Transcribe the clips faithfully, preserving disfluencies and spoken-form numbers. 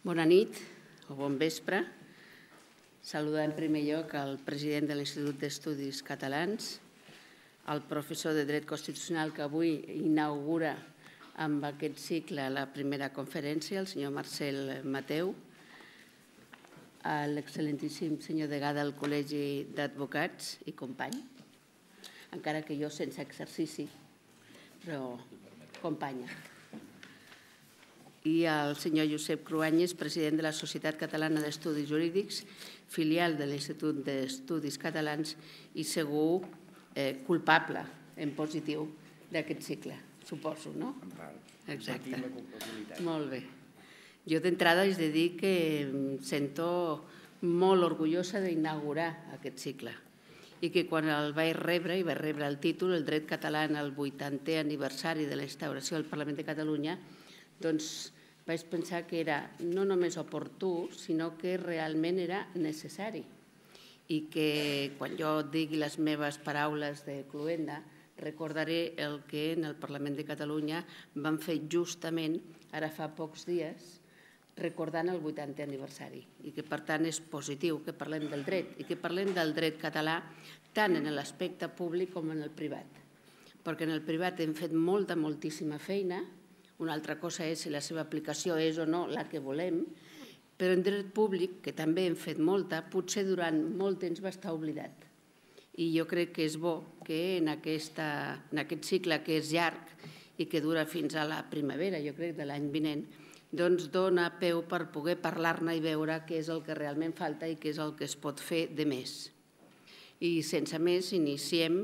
Bona nit o bon vespre. Saludar en primer lloc el president de l'Institut d'Estudis Catalans, el professor de Dret Constitucional que avui inaugura amb aquest cicle la primera conferència, el senyor Marcel Mateu, l'excel·lentíssim senyor degà del Col·legi d'Advocats i company, encara que jo sense exercici, però companya. I el senyor Josep Cruanyes, president de la Societat Catalana d'Estudis Jurídics, filial de l'Institut d'Estudis Catalans i segur culpable, en positiu, d'aquest cicle, suposo, no? Exacte. Molt bé. Jo d'entrada us he de dir que em sento molt orgullosa d'inaugurar aquest cicle i que quan el vaig rebre, i vaig rebre el títol, el dret català en el vuitantè aniversari de la instauració del Parlament de Catalunya, doncs vaig pensar que era no només oportú, sinó que realment era necessari i que quan jo digui les meves paraules de cloenda recordaré el que en el Parlament de Catalunya van fer justament ara fa pocs dies recordant el vuitantè aniversari i que per tant és positiu que parlem del dret i que parlem del dret català tant en l'aspecte públic com en el privat, perquè en el privat hem fet molta, moltíssima feina. Una altra cosa és si la seva aplicació és o no la que volem, però en dret públic, que també hem fet molta, potser durant molt temps va estar oblidat. I jo crec que és bo que en aquest cicle, que és llarg i que dura fins a la primavera, jo crec, de l'any vinent, doncs dona peu per poder parlar-ne i veure què és el que realment falta i què és el que es pot fer de més. I sense més, iniciem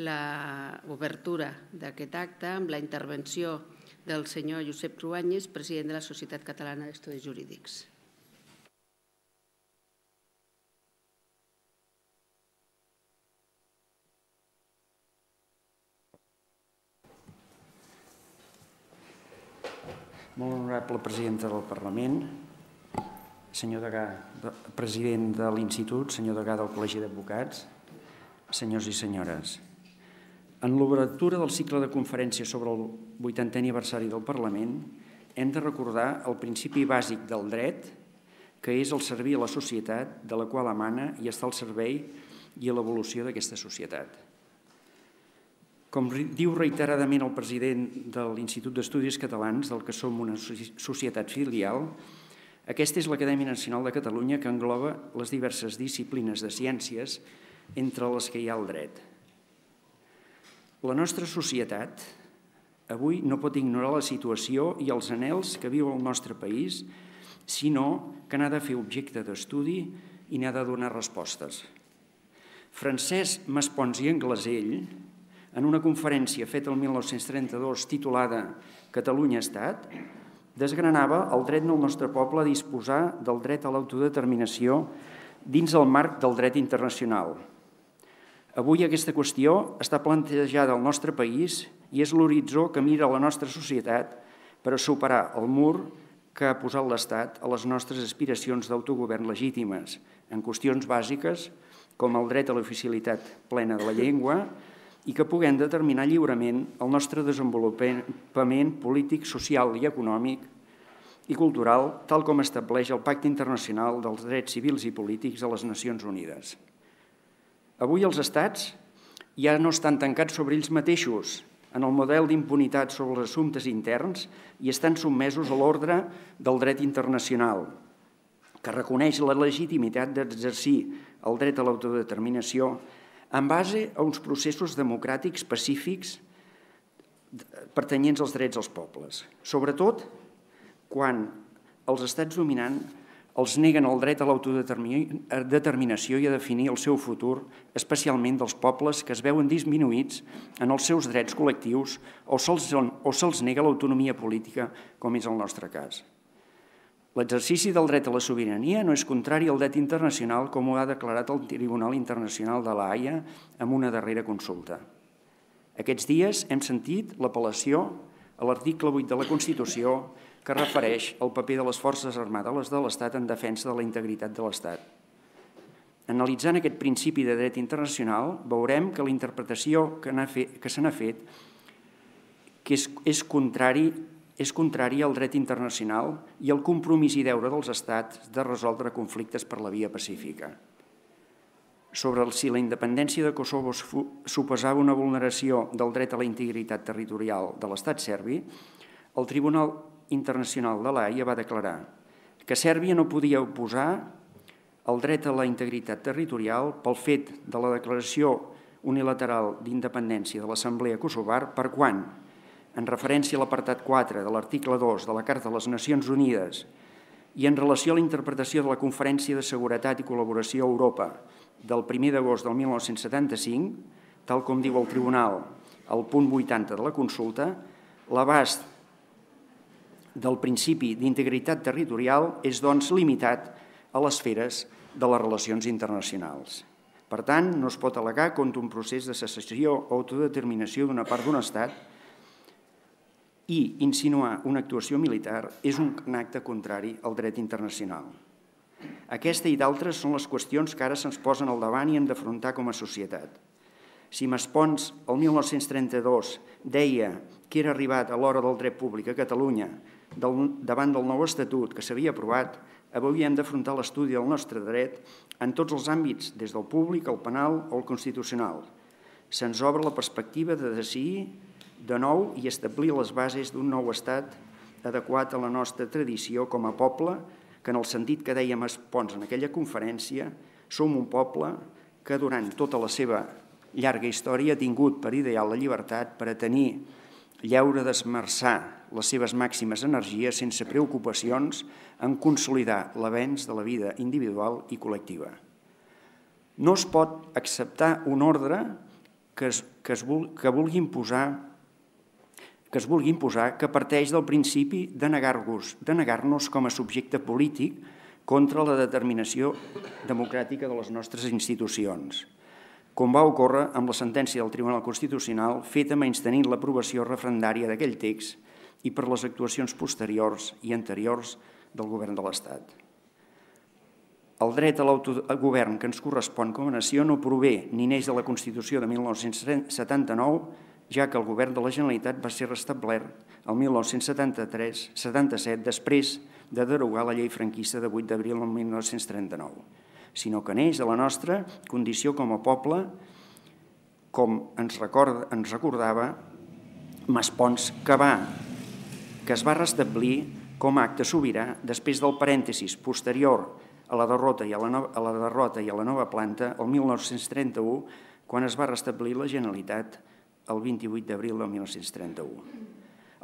l'obertura d'aquest acte amb la intervenció del senyor Josep Cruanyes, president de la Societat Catalana d'Estudis Jurídics. Molt honorable presidenta del Parlament, senyor degà, president de l'Institut, senyor degà del Col·legi d'Advocats, senyors i senyores. En l'obertura del cicle de conferències sobre el vuitantè aniversari del Parlament, hem de recordar el principi bàsic del dret, que és el servir a la societat de la qual emana i està al servei i a l'evolució d'aquesta societat. Com diu reiteradament el president de l'Institut d'Estudis Catalans, del que som una societat filial, aquesta és l'Acadèmia Nacional de Catalunya que engloba les diverses disciplines de ciències entre les que hi ha el dret. La nostra societat avui no pot ignorar la situació i els anhels que viu el nostre país, sinó que n'ha de fer objecte d'estudi i n'ha de donar respostes. Francesc Maspons i Anglesell, en una conferència feta el mil nou-cents trenta-dos titulada Catalunya-Estat, desgranava el dret del nostre poble a disposar del dret a l'autodeterminació dins el marc del dret internacional. Avui aquesta qüestió està plantejada al nostre país i és l'horitzó que mira la nostra societat per a superar el mur que ha posat l'Estat a les nostres aspiracions d'autogovern legítimes en qüestions bàsiques com el dret a l'oficialitat plena de la llengua i que puguem determinar lliurement el nostre desenvolupament polític, social i econòmic i cultural, tal com estableix el Pacte Internacional dels Drets Civils i Polítics de les Nacions Unides. Avui els estats ja no estan tancats sobre ells mateixos en el model d'impunitat sobre els assumptes interns i estan sotmesos a l'ordre del dret internacional, que reconeix la legitimitat d'exercir el dret a l'autodeterminació en base a uns processos democràtics pacífics pertanyents als drets dels pobles, sobretot quan els estats dominants els neguen el dret a l'autodeterminació i a definir el seu futur, especialment dels pobles que es veuen disminuïts en els seus drets col·lectius o se'ls nega l'autonomia política, com és el nostre cas. L'exercici del dret a la sobirania no és contrari al dret internacional, com ho ha declarat el Tribunal Internacional de l'A I A amb una darrera consulta. Aquests dies hem sentit l'apel·lació a l'article vuit de la Constitució que refereix al paper de les forces armades de l'Estat en defensa de la integritat de l'Estat. Analitzant aquest principi de dret internacional, veurem que la interpretació que se n'ha fet és contrari és contrària al dret internacional i al compromís i deure dels estats de resoldre conflictes per la via pacífica. Sobre si la independència de Kosovo suposava una vulneració del dret a la integritat territorial de l'estat serbi, el Tribunal Internacional de l'A I A va declarar que Sèrbia no podia oposar el dret a la integritat territorial pel fet de la declaració unilateral d'independència de l'Assemblea Kosovar per quan, en referència a l'apartat quatre de l'article dos de la Carta de les Nacions Unides i en relació a la interpretació de la Conferència de Seguretat i Colaboració Europa del primer d'agost del mil nou-cents setanta-cinc, tal com diu el Tribunal al punt vuitanta de la consulta, l'abast del principi d'integritat territorial és, doncs, limitat a les esferes de les relacions internacionals. Per tant, no es pot al·legar contra un procés de secessió o autodeterminació d'una part d'un estat i insinuar una actuació militar és un acte contrari al dret internacional. Aquesta i d'altres són les qüestions que ara se'ns posen al davant i hem d'afrontar com a societat. Si Maspons, el mil nou-cents trenta-dos, deia que era arribat a l'hora del dret públic a Catalunya davant del nou Estatut que s'havia aprovat, avui hem d'afrontar l'estudi del nostre dret en tots els àmbits, des del públic, el penal o el constitucional. Se'ns obre la perspectiva de decidir de nou i establir les bases d'un nou estat adequat a la nostra tradició com a poble, que en el sentit que deia Maspons en aquella conferència, som un poble que durant tota la seva llarga història ha tingut per ideal la llibertat per a tenir lleure d'esmerçar les seves màximes energies sense preocupacions en consolidar l'avenç de la vida individual i col·lectiva. No es pot acceptar un ordre que es vulgui imposar que es vulgui imposar que parteix del principi de negar-nos com a subjecte polític contra la determinació democràtica de les nostres institucions, com va ocórrer amb la sentència del Tribunal Constitucional feta menystenint l'aprovació referendària d'aquell text i per les actuacions posteriors i anteriors del govern de l'Estat. El dret a l'autogovern que ens correspon com a nació no prové ni neix de la Constitució de mil nou-cents setanta-nou, ja que el govern de la Generalitat va ser restablert el mil nou-cents setanta-set després de derogar la llei franquista de vuit d'abril del mil nou-cents trenta-nou, sinó que neix de la nostra condició com a poble, com ens recordava Maspons, que es va restablir com a acte sobirà després del parèntesis posterior a la derrota i a la nova planta el mil nou-cents trenta-u, quan es va restablir la Generalitat el vint-i-vuit d'abril del mil nou-cents trenta-u.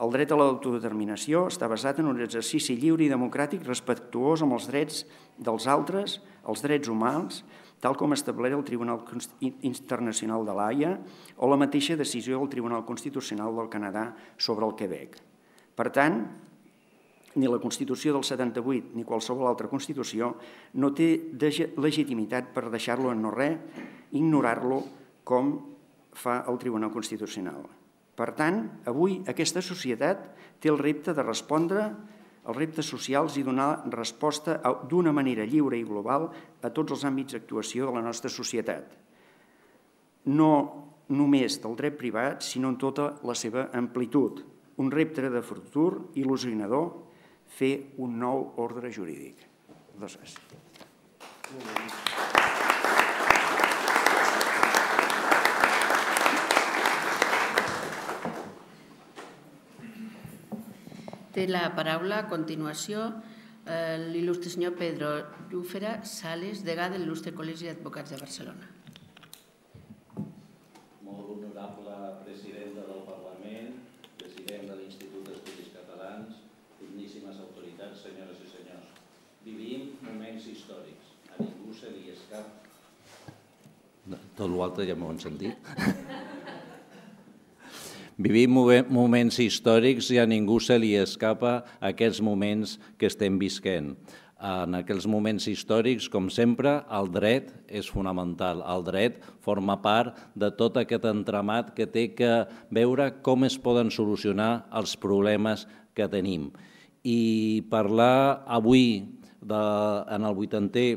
El dret a l'autodeterminació està basat en un exercici lliure i democràtic respectuós amb els drets dels altres, els drets humans, tal com estableix el Tribunal Internacional de l'A I A o la mateixa decisió del Tribunal Constitucional del Canadà sobre el Quebec. Per tant, ni la Constitució del setanta-vuit ni qualsevol altra Constitució no té legitimitat per deixar-lo en no res, ignorar-lo com fa el Tribunal Constitucional. Per tant, avui aquesta societat té el repte de respondre als reptes socials i donar resposta d'una manera lliure i global a tots els àmbits d'actuació de la nostra societat, no només del dret privat, sinó en tota la seva amplitud. Un repte de futur il·lusionador, fer un nou ordre jurídic. Moltes gràcies. Té la paraula a continuació l'il·lustre senyor Pedro Lúfera Sales, degà de l'il·lustre Col·legi d'Advocats de Barcelona. Molt honorable presidenta del Parlament, president de l'Institut d'Estudis Catalans, digníssimes autoritats, senyores i senyors. Vivim moments històrics. A ningú se li escapa. Tot l'altre ja m'ho han sentit. Vivim moments històrics i a ningú se li escapa aquests moments que estem visquent. En aquells moments històrics, com sempre, el dret és fonamental. El dret forma part de tot aquest entramat que té que veure com es poden solucionar els problemes que tenim. I parlar avui, en el vuitantè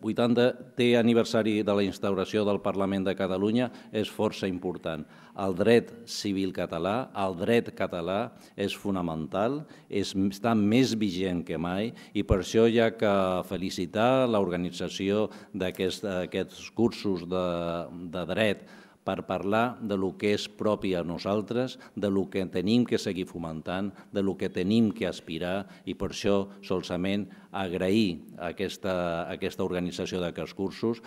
vuitantè aniversari de la instauració del Parlament de Catalunya és força important. El dret civil català, el dret català és fonamental, està més vigent que mai i per això hi ha que felicitar l'organització d'aquests cursos de dret per parlar del que és propi a nosaltres, del que tenim que seguir fomentant, del que tenim que aspirar, i per això solament agrair aquesta organització d'aquests cursos,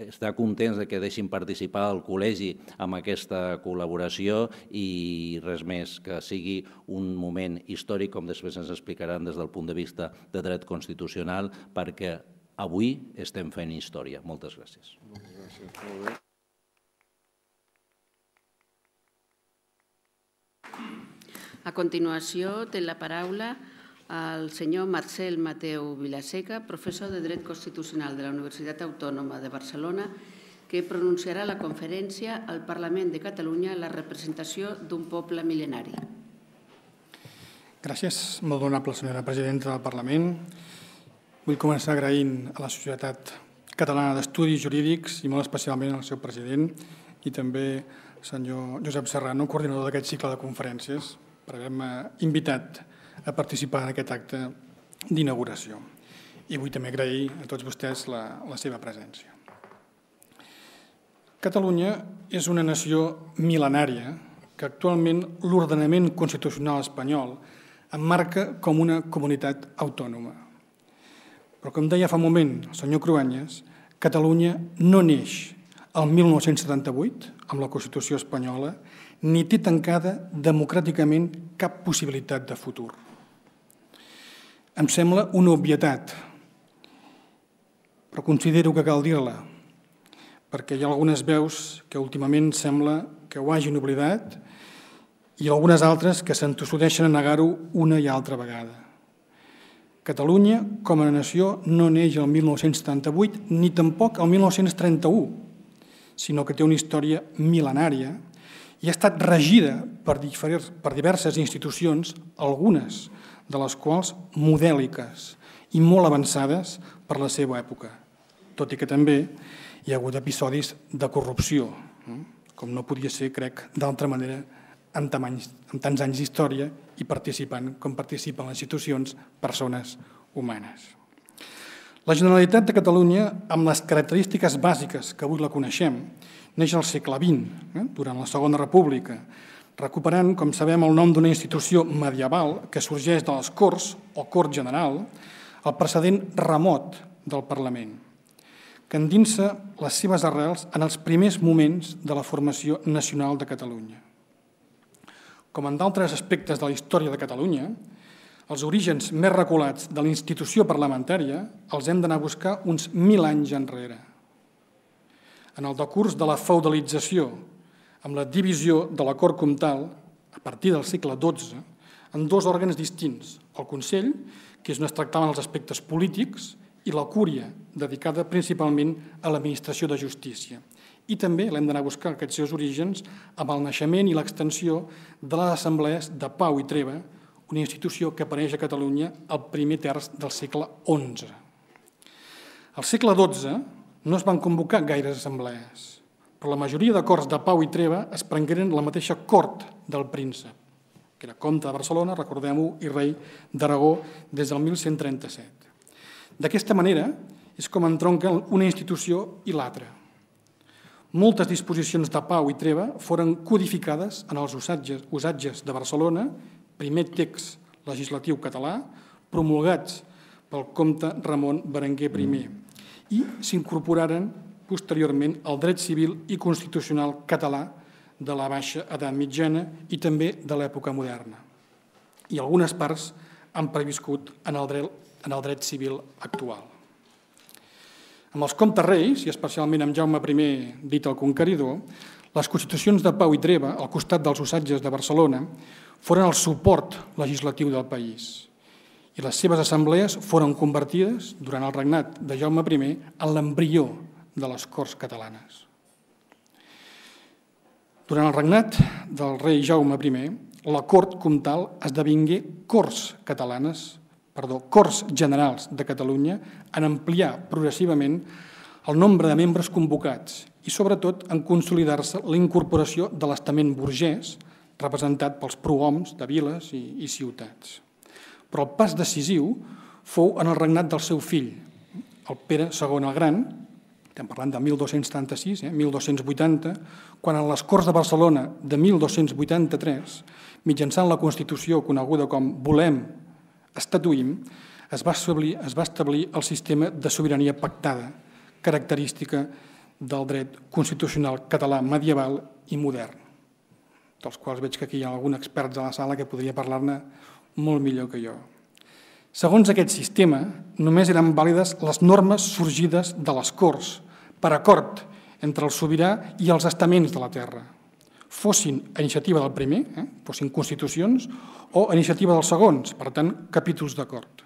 estar contents que deixin participar al col·legi amb aquesta col·laboració i res més, que sigui un moment històric, com després ens explicaran des del punt de vista de dret constitucional, perquè avui estem fent història. Moltes gràcies. Moltes gràcies. Molt bé. A continuació té la paraula el senyor Marcel Mateu Vilaseca, professor de Dret Constitucional de la Universitat Autònoma de Barcelona, que pronunciarà la conferència al Parlament de Catalunya la representació d'un poble mil·lenari. Gràcies, molt honorable senyora presidenta del Parlament. Vull començar agraint a la Societat Catalana d'Estudis Jurídics i molt especialment al seu president i també el senyor Josep Serrano, coordinador d'aquest cicle de conferències, per haver-me invitat a participar en aquest acte d'inauguració. I vull també agrair a tots vostès la seva presència. Catalunya és una nació mil·lenària que actualment l'ordenament constitucional espanyol emmarca com una comunitat autònoma. Però, com deia fa un moment el senyor Cruanyes, Catalunya no neix el mil nou-cents setanta-vuit, amb la Constitució espanyola, ni té tancada democràticament cap possibilitat de futur. Em sembla una obvietat, però considero que cal dir-la, perquè hi ha algunes veus que últimament sembla que ho hagin oblidat i algunes altres que s'entossudeixen a negar-ho una i altra vegada. Catalunya, com a nació, no neix el mil nou-cents setanta-vuit ni tampoc el mil nou-cents trenta-u, sinó que té una història mil·lenària i ha estat regida per diverses institucions, algunes de les quals modèliques i molt avançades per la seva època, tot i que també hi ha hagut episodis de corrupció, com no podia ser, crec, d'altra manera, amb tants anys d'història i participant com participen les institucions persones humanes. La Generalitat de Catalunya, amb les característiques bàsiques que avui la coneixem, neix al segle vint, durant la Segona República, recuperant, com sabem, el nom d'una institució medieval que sorgeix de les Corts, o Cort General, el precedent remot del Parlament, que endinsa les seves arrels en els primers moments de la formació nacional de Catalunya. Com en d'altres aspectes de la història de Catalunya, els orígens més reculats de la institució parlamentària els hem d'anar a buscar uns mil anys enrere, en el decurs de la feudalització, amb la divisió de la cort comtal, a partir del segle dotze, en dos òrgans distints, el Consell, que és on es tractaven els aspectes polítics, i la Cúria, dedicada principalment a l'administració de justícia. I també l'hem d'anar a buscar aquests seus orígens amb el naixement i l'extensió de les assemblees de Pau i Treva, una institució que apareix a Catalunya al primer terç del segle onze. Al segle dotze no es van convocar gaires assemblees, però la majoria d'acords de Pau i Treva es prengueren la mateixa cort del príncep, que era comte de Barcelona, recordem-ho, i rei d'Aragó des del mil cent trenta-set. D'aquesta manera és com entronquen una institució i l'altra. Moltes disposicions de Pau i Treva foren codificades en els Usatges de Barcelona, primer text legislatiu català, promulgats pel comte Ramon Berenguer primer, i s'incorporaren posteriorment al dret civil i constitucional català de la baixa edat mitjana i també de l'època moderna. I algunes parts han perviscut en el dret civil actual. Amb els comtes reis, i especialment amb Jaume primer, dit el Conqueridor, les Constitucions de Pau i Treva, al costat dels Usatges de Barcelona, foren el suport legislatiu del país i les seves assemblees foren convertides, durant el regnat de Jaume primer, en l'embrió de les Corts catalanes. Durant el regnat del rei Jaume primer, la Cort Comtal esdevingué Corts catalanes perdó, Corts Generals de Catalunya en ampliar progressivament el nombre de membres convocats i, sobretot, en consolidar-se la incorporació de l'estament burgès representat pels prohoms de viles i ciutats. Però el pas decisiu fou en el regnat del seu fill, el Pere segon el Gran, estem parlant de mil dos-cents setanta-sis, mil dos-cents vuitanta, quan en les Corts de Barcelona de mil dos-cents vuitanta-tres, mitjançant la Constitució coneguda com Volem, Estatuïm, es va establir el sistema de sobirania pactada, característica del dret constitucional català medieval i modern, dels quals veig que aquí hi ha algun expert a la sala que podria parlar-ne molt millor que jo. Segons aquest sistema, només eren vàlides les normes sorgides de les Corts, per acord entre el sobirà i els estaments de la terra, fossin a iniciativa del primer, fossin constitucions, o a iniciativa dels segons, per tant, capítols d'acord.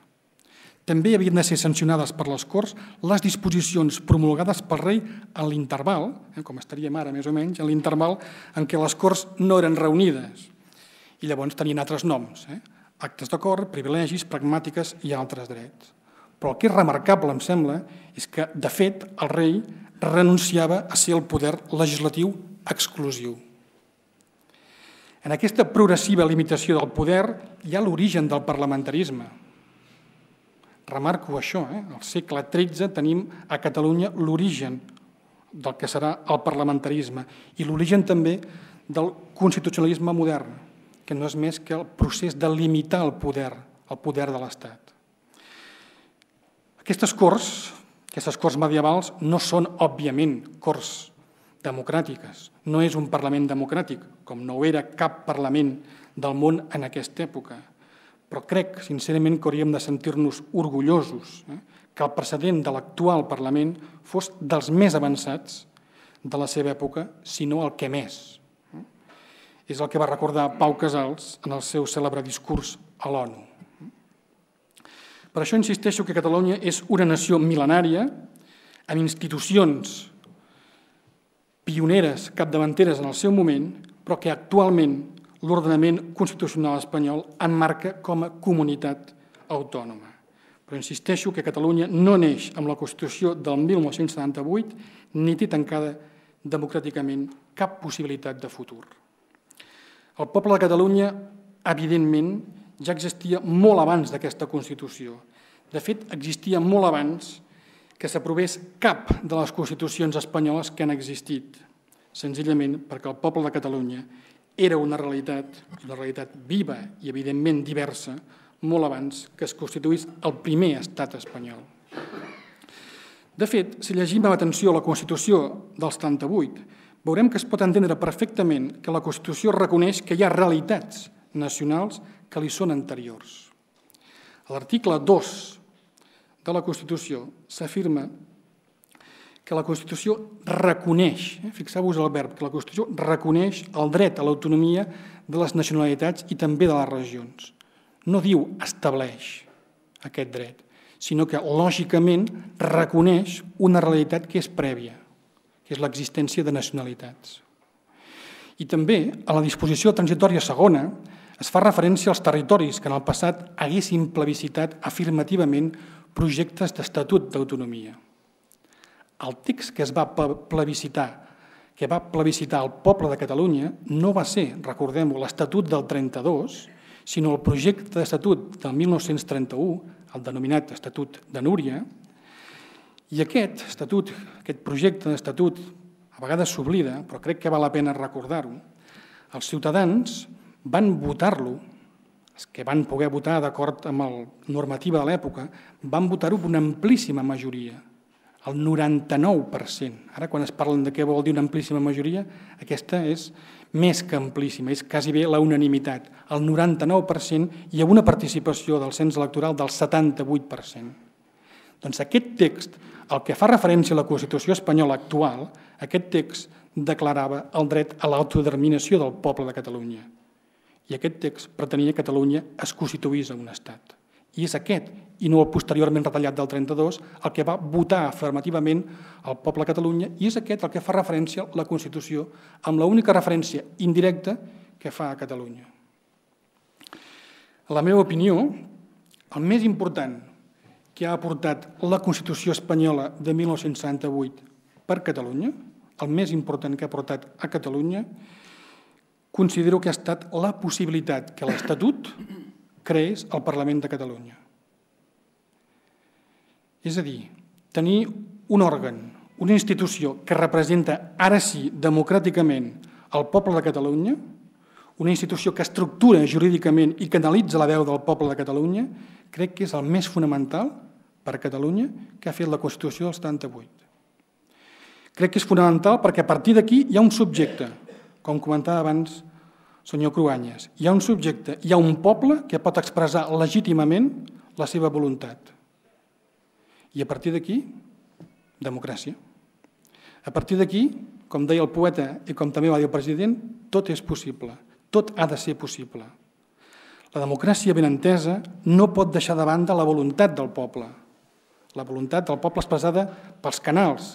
També havien de ser sancionades per les Corts les disposicions promulgades pel rei en l'interval, com estaríem ara més o menys, en l'interval en què les Corts no eren reunides, i llavors tenien altres noms, eh? actes d'acord, privilegis, pragmàtiques i altres drets. Però el que és remarcable, em sembla, és que, de fet, el rei renunciava a ser el poder legislatiu exclusiu. En aquesta progressiva limitació del poder hi ha l'origen del parlamentarisme. Remarco això, eh? al segle tretze tenim a Catalunya l'origen del que serà el parlamentarisme i l'origen també del constitucionalisme modern, que no és més que el procés de limitar el poder, el poder de l'Estat. Aquestes corts, aquestes corts medievals, no són, òbviament, corts democràtiques. No és un parlament democràtic, com no ho era cap parlament del món en aquesta època. Però crec, sincerament, que hauríem de sentir-nos orgullosos que el precedent de l'actual Parlament fos dels més avançats de la seva època, si no el que més. És el que va recordar Pau Casals en el seu cèlebre discurs a l'ONU. Per això insisteixo que Catalunya és una nació mil·lenària, amb institucions pioneres, capdavanteres en el seu moment, però que actualment l'ordenament constitucional espanyol emmarca com a comunitat autònoma. Però insisteixo que Catalunya no neix amb la Constitució del mil nou-cents setanta-vuit ni té tancada democràticament cap possibilitat de futur. El poble de Catalunya, evidentment, ja existia molt abans d'aquesta Constitució. De fet, existia molt abans que s'aprovés cap de les Constitucions espanyoles que han existit, senzillament perquè el poble de Catalunya era una realitat, una realitat viva i, evidentment, diversa, molt abans que es constituís el primer estat espanyol. De fet, si llegim amb atenció la Constitució del setanta-vuit, veurem que es pot entendre perfectament que la Constitució reconeix que hi ha realitats nacionals que li són anteriors. A l'article dos de la Constitució s'afirma que la Constitució reconeix, fixeu-vos el verb, que la Constitució reconeix el dret a l'autonomia de les nacionalitats i també de les regions. No diu estableix aquest dret, sinó que lògicament reconeix una realitat que és prèvia, que és l'existència de nacionalitats. I també, a la disposició transitòria segona, es fa referència als territoris que en el passat haguessin plebiscitat afirmativament projectes d'estatut d'autonomia. El text que es va plebiscitar, que va plebiscitar el poble de Catalunya, no va ser, recordem-ho, l'Estatut del trenta-dos, sinó el projecte d'estatut del mil nou-cents trenta-u, el denominat Estatut de Núria. I aquest estatut, aquest projecte d'estatut, a vegades s'oblida, però crec que val la pena recordar-ho, els ciutadans van votar-lo, els que van poder votar d'acord amb la normativa de l'època, van votar-ho per una amplíssima majoria, el noranta-nou per cent. Ara, quan es parlen de què vol dir una amplíssima majoria, aquesta és més que amplíssima, és quasi bé la unanimitat, el noranta-nou per cent i amb una participació del cens electoral del setanta-vuit per cent. Doncs aquest text, el que fa referència a la Constitució espanyola actual, aquest text declarava el dret a l'autodeterminació del poble de Catalunya. I aquest text pretenia que Catalunya es constituís en un estat. I és aquest, i no el posteriorment retallat del trenta-dos, el que va votar afirmativament el poble de Catalunya i és aquest el que fa referència a la Constitució amb l'única referència indirecta que fa a Catalunya. En la meva opinió, El més important que ha aportat la Constitució espanyola de mil nou-cents setanta-vuit per Catalunya, el més important que ha aportat a Catalunya, considero que ha estat la possibilitat que l'Estatut creés el Parlament de Catalunya. És a dir, tenir un òrgan, una institució que representa, ara sí, democràticament, el poble de Catalunya, una institució que estructura jurídicament i que analitza la veu del poble de Catalunya, crec que és el més fonamental per a Catalunya que ha fet la Constitució del setanta-vuit. Crec que és fonamental perquè a partir d'aquí hi ha un subjecte, com comentava abans el senyor Cruanyes, hi ha un subjecte, hi ha un poble que pot expressar legítimament la seva voluntat. I a partir d'aquí, democràcia. A partir d'aquí, com deia el poeta i com també va dir el president, tot és possible. Tot ha de ser possible. La democràcia ben entesa no pot deixar de banda la voluntat del poble, la voluntat del poble expressada pels canals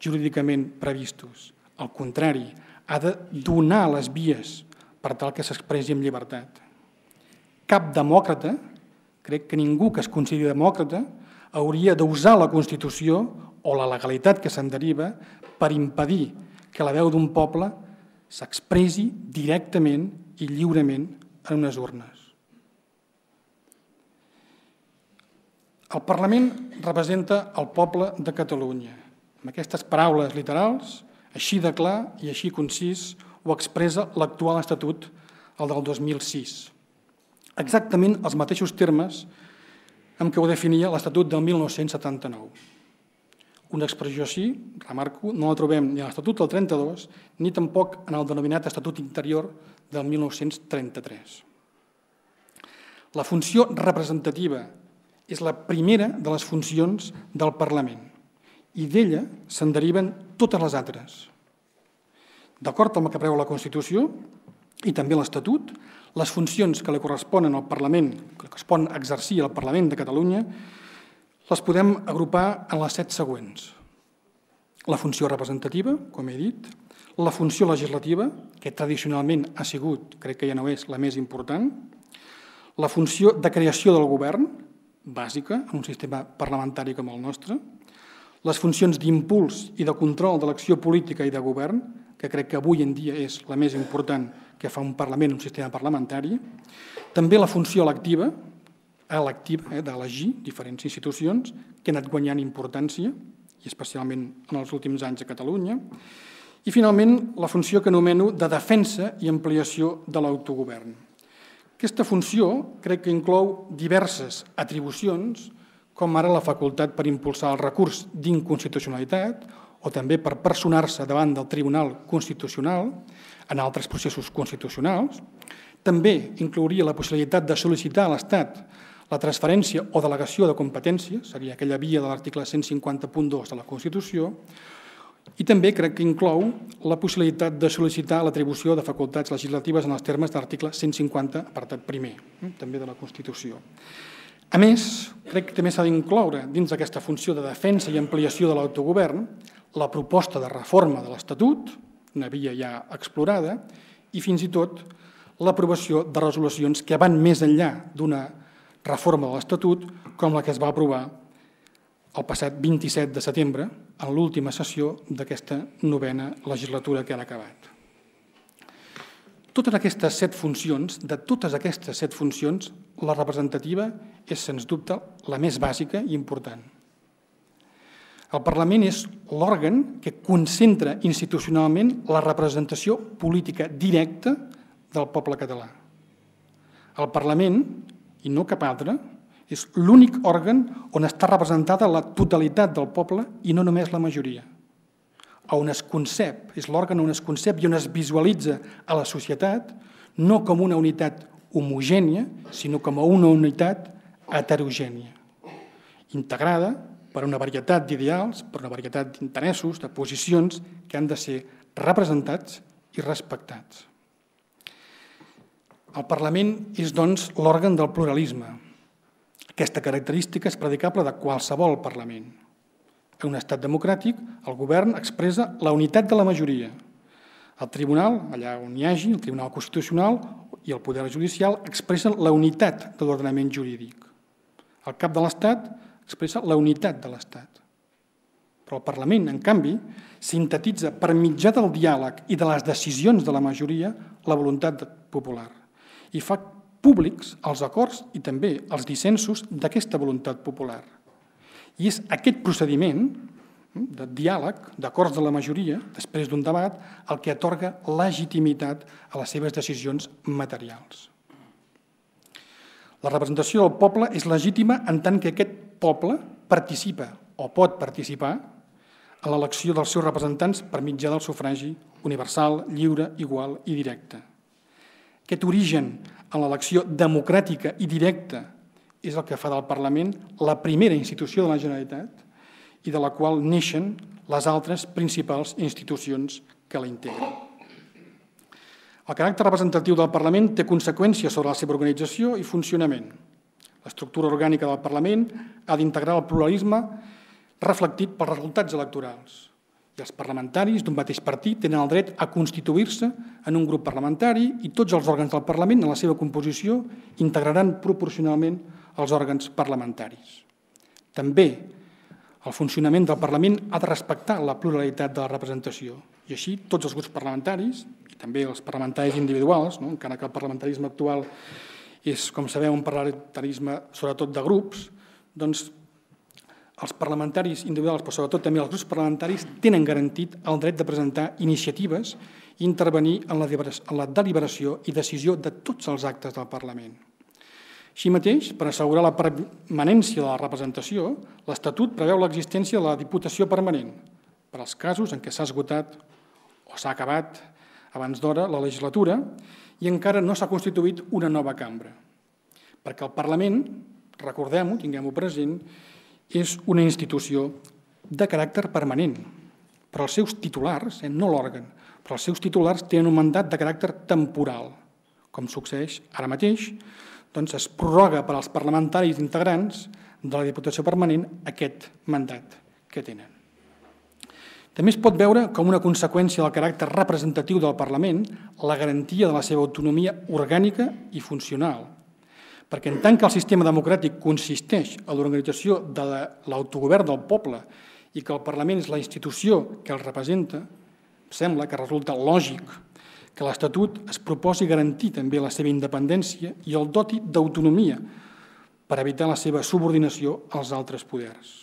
jurídicament previstos. Al contrari, ha de donar les vies per tal que s'expressi amb llibertat. Cap demòcrata, crec que ningú que es consideri demòcrata, hauria d'usar la Constitució o la legalitat que se'n deriva per impedir que la veu d'un poble s'expressi directament i lliurement en unes urnes. El Parlament representa el poble de Catalunya. Amb aquestes paraules literals, així de clar i així concís, ho expressa l'actual Estatut, el del dos mil sis. Exactament els mateixos termes amb què ho definia l'Estatut del mil nou-cents setanta-nou. Una expressió així, remarco, no la trobem ni a l'Estatut del trenta-dos ni tampoc en el denominat Estatut Interior del mil nou-cents trenta-tres. La funció representativa és la primera de les funcions del Parlament i d'ella se'n deriven totes les altres. D'acord amb el que preveu la Constitució i també l'Estatut, les funcions que li corresponen al Parlament, que correspon exercir al Parlament de Catalunya, les podem agrupar en les set següents. La funció representativa, com he dit, la funció legislativa, que tradicionalment ha sigut, crec que ja no és la més important, la funció de creació del govern, bàsica, en un sistema parlamentari com el nostre, les funcions d'impuls i de control de l'acció política i de govern, que crec que avui en dia és la més important que fa un Parlament, un sistema parlamentari, també la funció electiva, electiva d'elegir diferents institucions que han anat guanyant importància, i especialment en els últims anys a Catalunya, i finalment la funció que anomeno de defensa i ampliació de l'autogovern. Aquesta funció crec que inclou diverses atribucions, com ara la facultat per impulsar el recurs d'inconstitucionalitat o també per personar-se davant del Tribunal Constitucional en altres processos constitucionals. També inclouria la possibilitat de sol·licitar a l'Estat la transferència o delegació de competències, seria aquella via de l'article cent cinquanta punt dos de la Constitució, i també crec que inclou la possibilitat de sol·licitar l'atribució de facultats legislatives en els termes de l'article cent cinquanta, apartat primer, també de la Constitució. A més, crec que també s'ha d'incloure dins d'aquesta funció de defensa i ampliació de l'autogovern la proposta de reforma de l'Estatut, una via ja explorada, i fins i tot l'aprovació de resolucions que van més enllà d'una reforma de l'Estatut com la que es va aprovar el passat vint-i-set de setembre en l'última sessió d'aquesta novena legislatura que han acabat. Totes aquestes set funcions, de totes aquestes set funcions, la representativa és, sens dubte, la més bàsica i important. El Parlament és l'òrgan que concentra institucionalment la representació política directa del poble català. El Parlament, i no cap altre, és l'únic òrgan on està representada la totalitat del poble i no només la majoria. On es concep, és l'òrgan on es concep i on es visualitza a la societat no com una unitat homogènia, sinó com a una unitat heterogènia, integrada per una varietat d'ideals, per una varietat d'interessos, de posicions que han de ser representats i respectats. El Parlament és, doncs, l'òrgan del pluralisme. Aquesta característica és predicable de qualsevol Parlament. En un estat democràtic, el govern expressa la unitat de la majoria. El tribunal, allà on hi hagi, el Tribunal Constitucional i el Poder Judicial expressen la unitat de l'ordenament jurídic. El cap de l'Estat expressa la unitat de l'Estat. Però el Parlament, en canvi, sintetitza per mitjà del diàleg i de les decisions de la majoria la voluntat popular i fa públics els acords i també els dissensos d'aquesta voluntat popular. I és aquest procediment de diàleg, d'acords de la majoria, després d'un debat, el que atorga legitimitat a les seves decisions materials. La representació del poble és legítima en tant que aquest poble participa o pot participar a l'elecció dels seus representants per mitjà del sufragi universal, lliure, igual i directe. Aquest origen en l'elecció democràtica i directa és el que fa del Parlament la primera institució de la Generalitat i de la qual neixen les altres principals institucions que la integren. El caràcter representatiu del Parlament té conseqüències sobre la seva organització i funcionament. L'estructura orgànica del Parlament ha d'integrar el pluralisme reflectit pels resultats electorals. I els parlamentaris d'un mateix partit tenen el dret a constituir-se en un grup parlamentari i tots els òrgans del Parlament en la seva composició integraran proporcionalment els òrgans parlamentaris. També el funcionament del Parlament ha de respectar la pluralitat de la representació i així tots els grups parlamentaris i també els parlamentaris individuals, encara que el parlamentarisme actual és, com sabeu, un parlamentarisme sobretot de grups, doncs els parlamentaris individuals, però sobretot també els grups parlamentaris, tenen garantit el dret de presentar iniciatives i intervenir en la deliberació i decisió de tots els actes del Parlament. Així mateix, per assegurar la permanència de la representació, l'Estatut preveu l'existència de la Diputació Permanent per als casos en què s'ha esgotat o s'ha acabat abans d'hora la legislatura i encara no s'ha constituït una nova cambra. Perquè el Parlament, recordem-ho, tinguem-ho present, és una institució de caràcter permanent, però els seus titulars, no l'òrgan, però els seus titulars tenen un mandat de caràcter temporal. Com succeeix ara mateix, doncs es prorroga per als parlamentaris integrants de la Diputació Permanent aquest mandat que tenen. També es pot veure com una conseqüència del caràcter representatiu del Parlament la garantia de la seva autonomia orgànica i funcional, perquè en tant que el sistema democràtic consisteix en l'organització de l'autogovern del poble i que el Parlament és la institució que el representa, sembla que resulta lògic que l'Estatut es proposi garantir també la seva independència i el doti d'autonomia per evitar la seva subordinació als altres poders.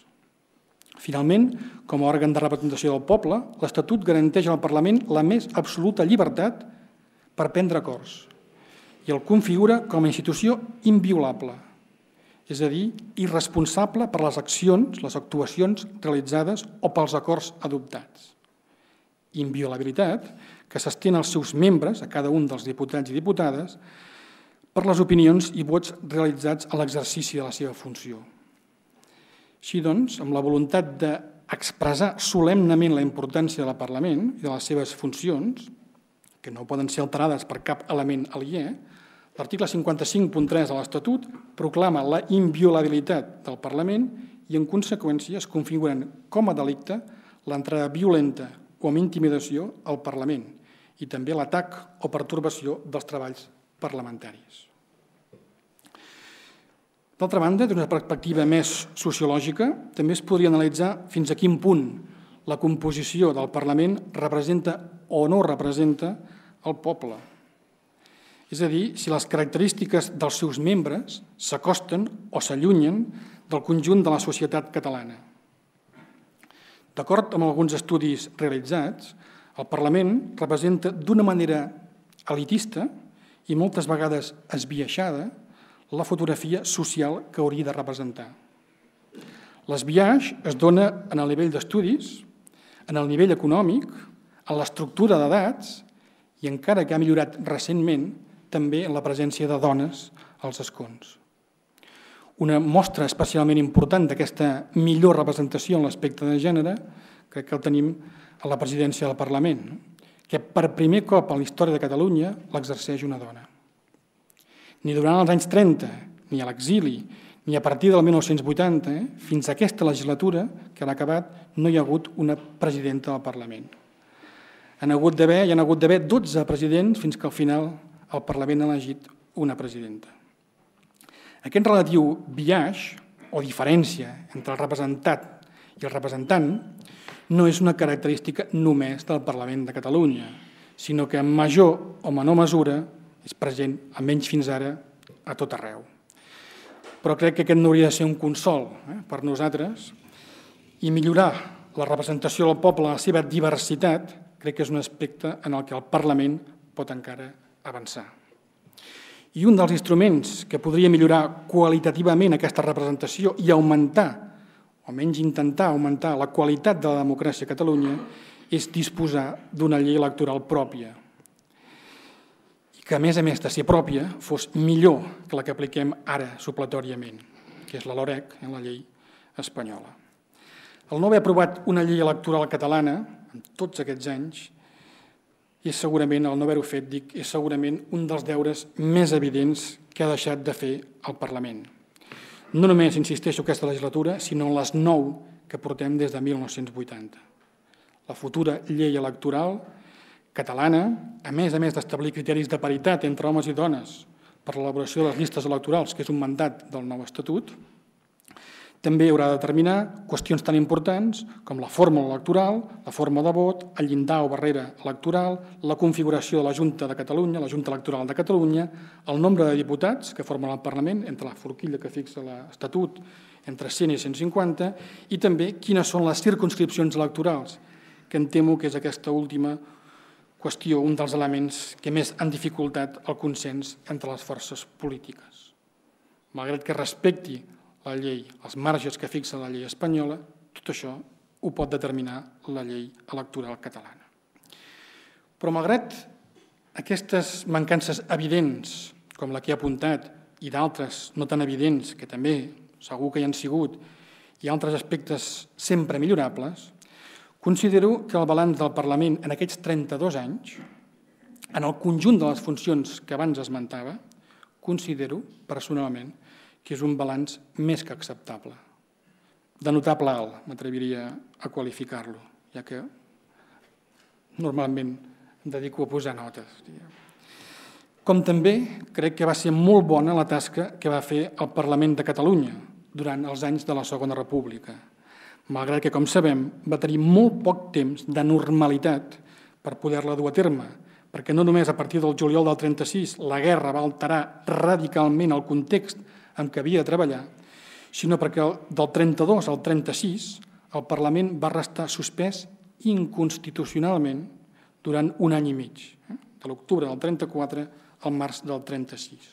Finalment, com a òrgan de representació del poble, l'Estatut garanteix al Parlament la més absoluta llibertat per prendre acords, i el configura com a institució inviolable, és a dir, irresponsable per les accions, les actuacions realitzades o pels acords adoptats. Inviolabilitat que s'estén als seus membres, a cada un dels diputats i diputades, per les opinions i vots realitzats a l'exercici de la seva funció. Així doncs, amb la voluntat d'expressar solemnement la importància del Parlament i de les seves funcions, que no poden ser alterades per cap element aliè, l'article cinquanta-cinc punt tres de l'Estatut proclama la inviolabilitat del Parlament i, en conseqüència, es configuren com a delicte l'entrada violenta o amb intimidació al Parlament i també l'atac o pertorbació dels treballs parlamentaris. D'altra banda, d'una perspectiva més sociològica, també es podria analitzar fins a quin punt la composició del Parlament representa o no representa el poble. És a dir, si les característiques dels seus membres s'acosten o s'allunyen del conjunt de la societat catalana. D'acord amb alguns estudis realitzats, el Parlament representa d'una manera elitista i moltes vegades esbiaixada la fotografia social que hauria de representar. L'esbiaix es dona en el nivell d'estudis, en el nivell econòmic, en l'estructura d'edats i, encara que ha millorat recentment, també en la presència de dones als escons. Una mostra especialment important d'aquesta millor representació en l'aspecte de gènere crec que el tenim a la presidència del Parlament, que per primer cop a la història de Catalunya l'exerceix una dona. Ni durant els anys trenta, ni a l'exili, ni a partir del mil nou-cents vuitanta, fins a aquesta legislatura que l'ha acabat, no hi ha hagut una presidenta del Parlament. Hi han hagut d'haver dotze presidents fins que al final el Parlament ha elegit una presidenta. Aquest relatiu biaix o diferència entre el representat i el representant no és una característica només del Parlament de Catalunya, sinó que en major o menor mesura és present, almenys fins ara, a tot arreu. Però crec que aquest no hauria de ser un consol per nosaltres i millorar la representació del poble en la seva diversitat crec que és un aspecte en el que el Parlament pot encara avançar. I un dels instruments que podria millorar qualitativament aquesta representació i augmentar, o almenys intentar augmentar, la qualitat de la democràcia a Catalunya és disposar d'una llei electoral pròpia i que, a més a més de ser pròpia, fos millor que la que apliquem ara supletòriament, que és la Loreg, la llei espanyola. El no haver aprovat una llei electoral catalana en tots aquests anys és segurament, el no haver-ho fet, dic, és segurament un dels deures més evidents que ha deixat de fer el Parlament. No només, insisteixo, aquesta legislatura, sinó en les nou que portem des de mil nou-cents vuitanta. La futura llei electoral catalana, a més a més d'establir criteris de paritat entre homes i dones per l'elaboració de les llistes electorals, que és un mandat del nou Estatut, també haurà de determinar qüestions tan importants com la fórmula electoral, la forma de vot, el llindar o barrera electoral, la configuració de la Junta de Catalunya, la Junta Electoral de Catalunya, el nombre de diputats que formen el Parlament, entre la forquilla que fixa l'Estatut, entre cent i cent cinquanta, i també quines són les circumscripcions electorals, que em temo que és aquesta última qüestió, un dels elements que més han dificultat el consens entre les forces polítiques. Malgrat que respecti la llei, els marges que fixa la llei espanyola, tot això ho pot determinar la llei electoral catalana. Però malgrat aquestes mancances evidents, com la que he apuntat, i d'altres no tan evidents, que també segur que hi han sigut, i altres aspectes sempre millorables, considero que el balanç del Parlament en aquests trenta-dos anys, en el conjunt de les funcions que abans esmentava, considero personalment que és un balanç més que acceptable, de notable alt, m'atreviria a qualificar-lo, ja que normalment em dedico a posar notes. Com també crec que va ser molt bona la tasca que va fer el Parlament de Catalunya durant els anys de la Segona República, malgrat que, com sabem, va tenir molt poc temps de normalitat per poder-la dur a terme, perquè no només a partir del juliol del trenta-sis la guerra va alterar radicalment el context amb què havia de treballar, sinó perquè del trenta-dos al trenta-sis el Parlament va restar suspès inconstitucionalment durant un any i mig, de l'octubre del trenta-quatre al març del trenta-sis.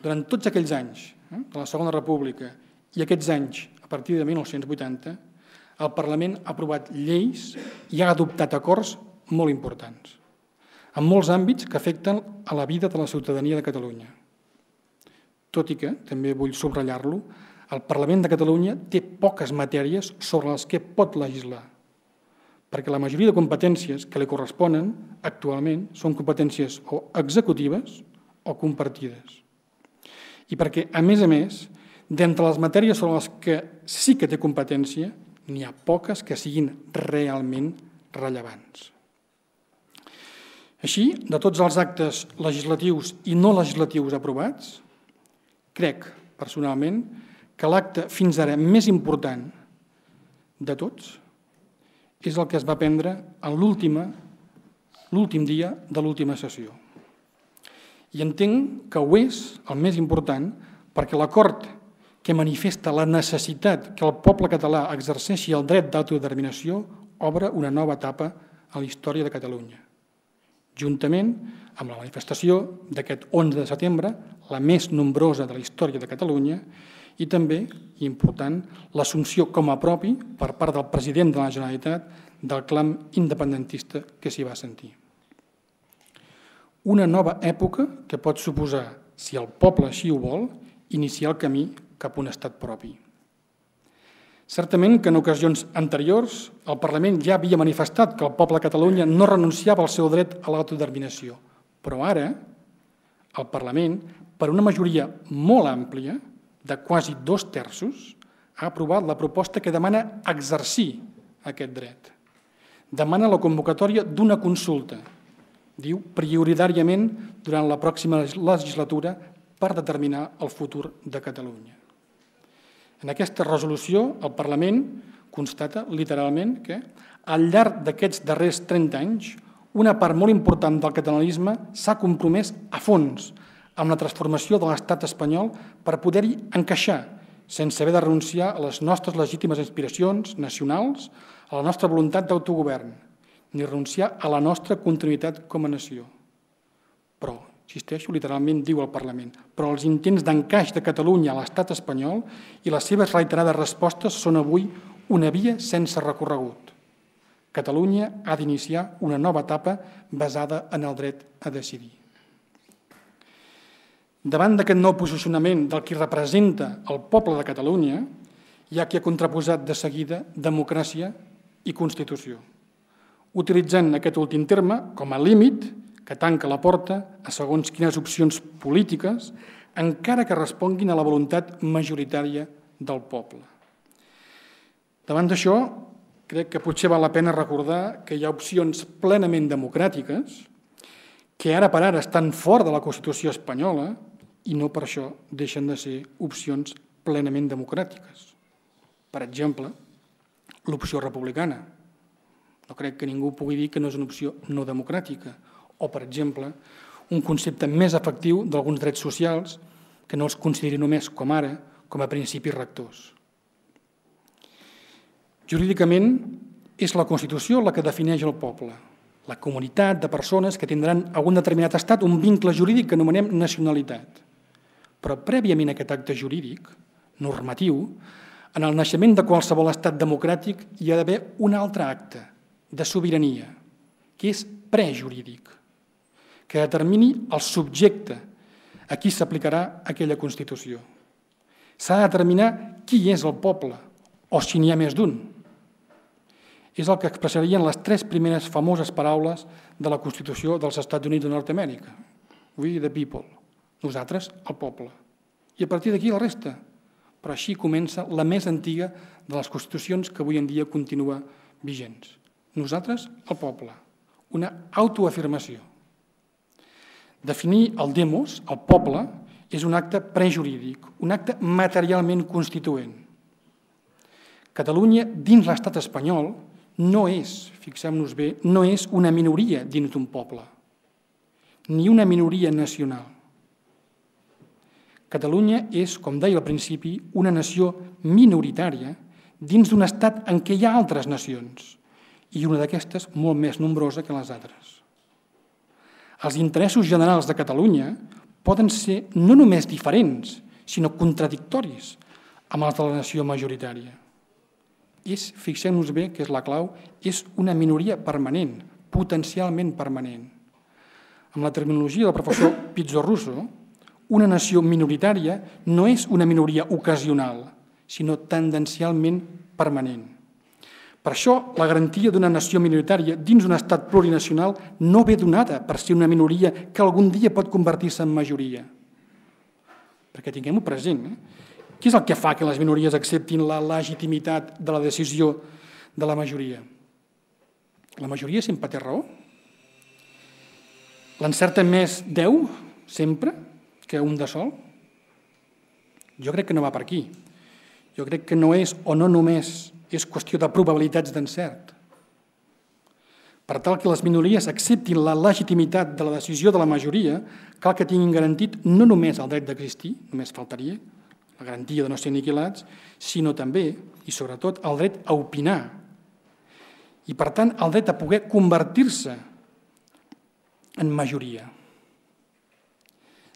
Durant tots aquells anys de la Segona República i aquests anys a partir de mil nou-cents vuitanta, el Parlament ha aprovat lleis i ha adoptat acords molt importants, en molts àmbits que afecten a la vida de la ciutadania de Catalunya. Tot i que, també vull subratllar-lo, el Parlament de Catalunya té poques matèries sobre les que pot legislar, perquè la majoria de competències que li corresponen actualment són competències o executives o compartides. I perquè, a més a més, d'entre les matèries sobre les que sí que té competència, n'hi ha poques que siguin realment rellevants. Així, de tots els actes legislatius i no legislatius aprovats, crec, personalment, que l'acte fins ara més important de tots és el que es va prendre en l'últim dia de l'última sessió. I entenc que ho és el més important perquè l'acord que manifesta la necessitat que el poble català exerceixi el dret d'autodeterminació obre una nova etapa a la història de Catalunya, juntament amb la manifestació d'aquest onze de setembre, la més nombrosa de la història de Catalunya, i també, important, l'assumpció com a propi per part del president de la Generalitat del clam independentista que s'hi va sentir. Una nova època que pot suposar, si el poble així ho vol, iniciar el camí cap a un estat propi. Certament que en ocasions anteriors el Parlament ja havia manifestat que el poble de Catalunya no renunciava al seu dret a l'autodeterminació, però ara el Parlament, per una majoria molt àmplia, de quasi dos terços, ha aprovat la proposta que demana exercir aquest dret. Demana la convocatòria d'una consulta, diu, prioritàriament durant la pròxima legislatura per determinar el futur de Catalunya. En aquesta resolució, el Parlament constata literalment que al llarg d'aquests darrers trenta anys una part molt important del catalanisme s'ha compromès a fons amb la transformació de l'estat espanyol per poder-hi encaixar sense haver de renunciar a les nostres legítimes aspiracions nacionals, a la nostra voluntat d'autogovern, ni renunciar a la nostra continuïtat com a nació. Però, insisteixo, literalment diu el Parlament, però els intents d'encaix de Catalunya a l'estat espanyol i les seves reiterades respostes són avui una via sense recorregut. Catalunya ha d'iniciar una nova etapa basada en el dret a decidir. Davant d'aquest nou posicionament del qui representa el poble de Catalunya, hi ha qui ha contraposat de seguida democràcia i Constitució, utilitzant aquest últim terme com a límit que tanca la porta a segons quines opcions polítiques, encara que responguin a la voluntat majoritària del poble. Davant d'això, crec que potser val la pena recordar que hi ha opcions plenament democràtiques que ara per ara estan fora de la Constitució espanyola i no per això deixen de ser opcions plenament democràtiques. Per exemple, l'opció republicana. No crec que ningú pugui dir que no és una opció no democràtica. O, per exemple, un concepte més efectiu d'alguns drets socials que no els consideri només, com ara, com a principis rectors. Jurídicament, és la Constitució la que defineix el poble, la comunitat de persones que tindran a un determinat estat un vincle jurídic que anomenem nacionalitat. Però prèviament a aquest acte jurídic, normatiu, en el naixement de qualsevol estat democràtic hi ha d'haver un altre acte de sobirania, que és prejurídic, que determini el subjecte a qui s'aplicarà aquella Constitució. S'ha de determinar qui és el poble, o si n'hi ha més d'un. És el que expressarien les tres primeres famoses paraules de la Constitució dels Estats Units de Nord-Amèrica. We the people. Nosaltres, el poble. I a partir d'aquí la resta. Però així comença la més antiga de les Constitucions que avui en dia continua vigents. Nosaltres, el poble. Una autoafirmació. Definir el demos, el poble, és un acte prejurídic, un acte materialment constituent. Catalunya, dins l'estat espanyol, no és, fixem-nos bé, no és una minoria dins d'un poble, ni una minoria nacional. Catalunya és, com deia al principi, una nació minoritària dins d'un estat en què hi ha altres nacions, i una d'aquestes molt més nombrosa que les altres. Els interessos generals de Catalunya poden ser no només diferents, sinó contradictoris amb els de la nació majoritària. És, fixem-nos bé, que és la clau, és una minoria permanent, potencialment permanent. Amb la terminologia del professor Pizzo-Russo, una nació minoritària no és una minoria ocasional, sinó tendencialment permanent. Per això, la garantia d'una nació minoritària dins d'un estat plurinacional no ve donada per ser una minoria que algun dia pot convertir-se en majoria. Perquè tinguem-ho present, eh? Què és el que fa que les minories acceptin la legitimitat de la decisió de la majoria? La majoria sempre té raó. L'encerta més deu, sempre, que un de sol. Jo crec que no va per aquí. Jo crec que no és o no només és qüestió de probabilitats d'encert. Per tal que les minories acceptin la legitimitat de la decisió de la majoria, cal que tinguin garantit no només el dret d'existir, només faltaria, la garantia de no ser aniquilats, sinó també, i sobretot, el dret a opinar. I, per tant, el dret a poder convertir-se en majoria.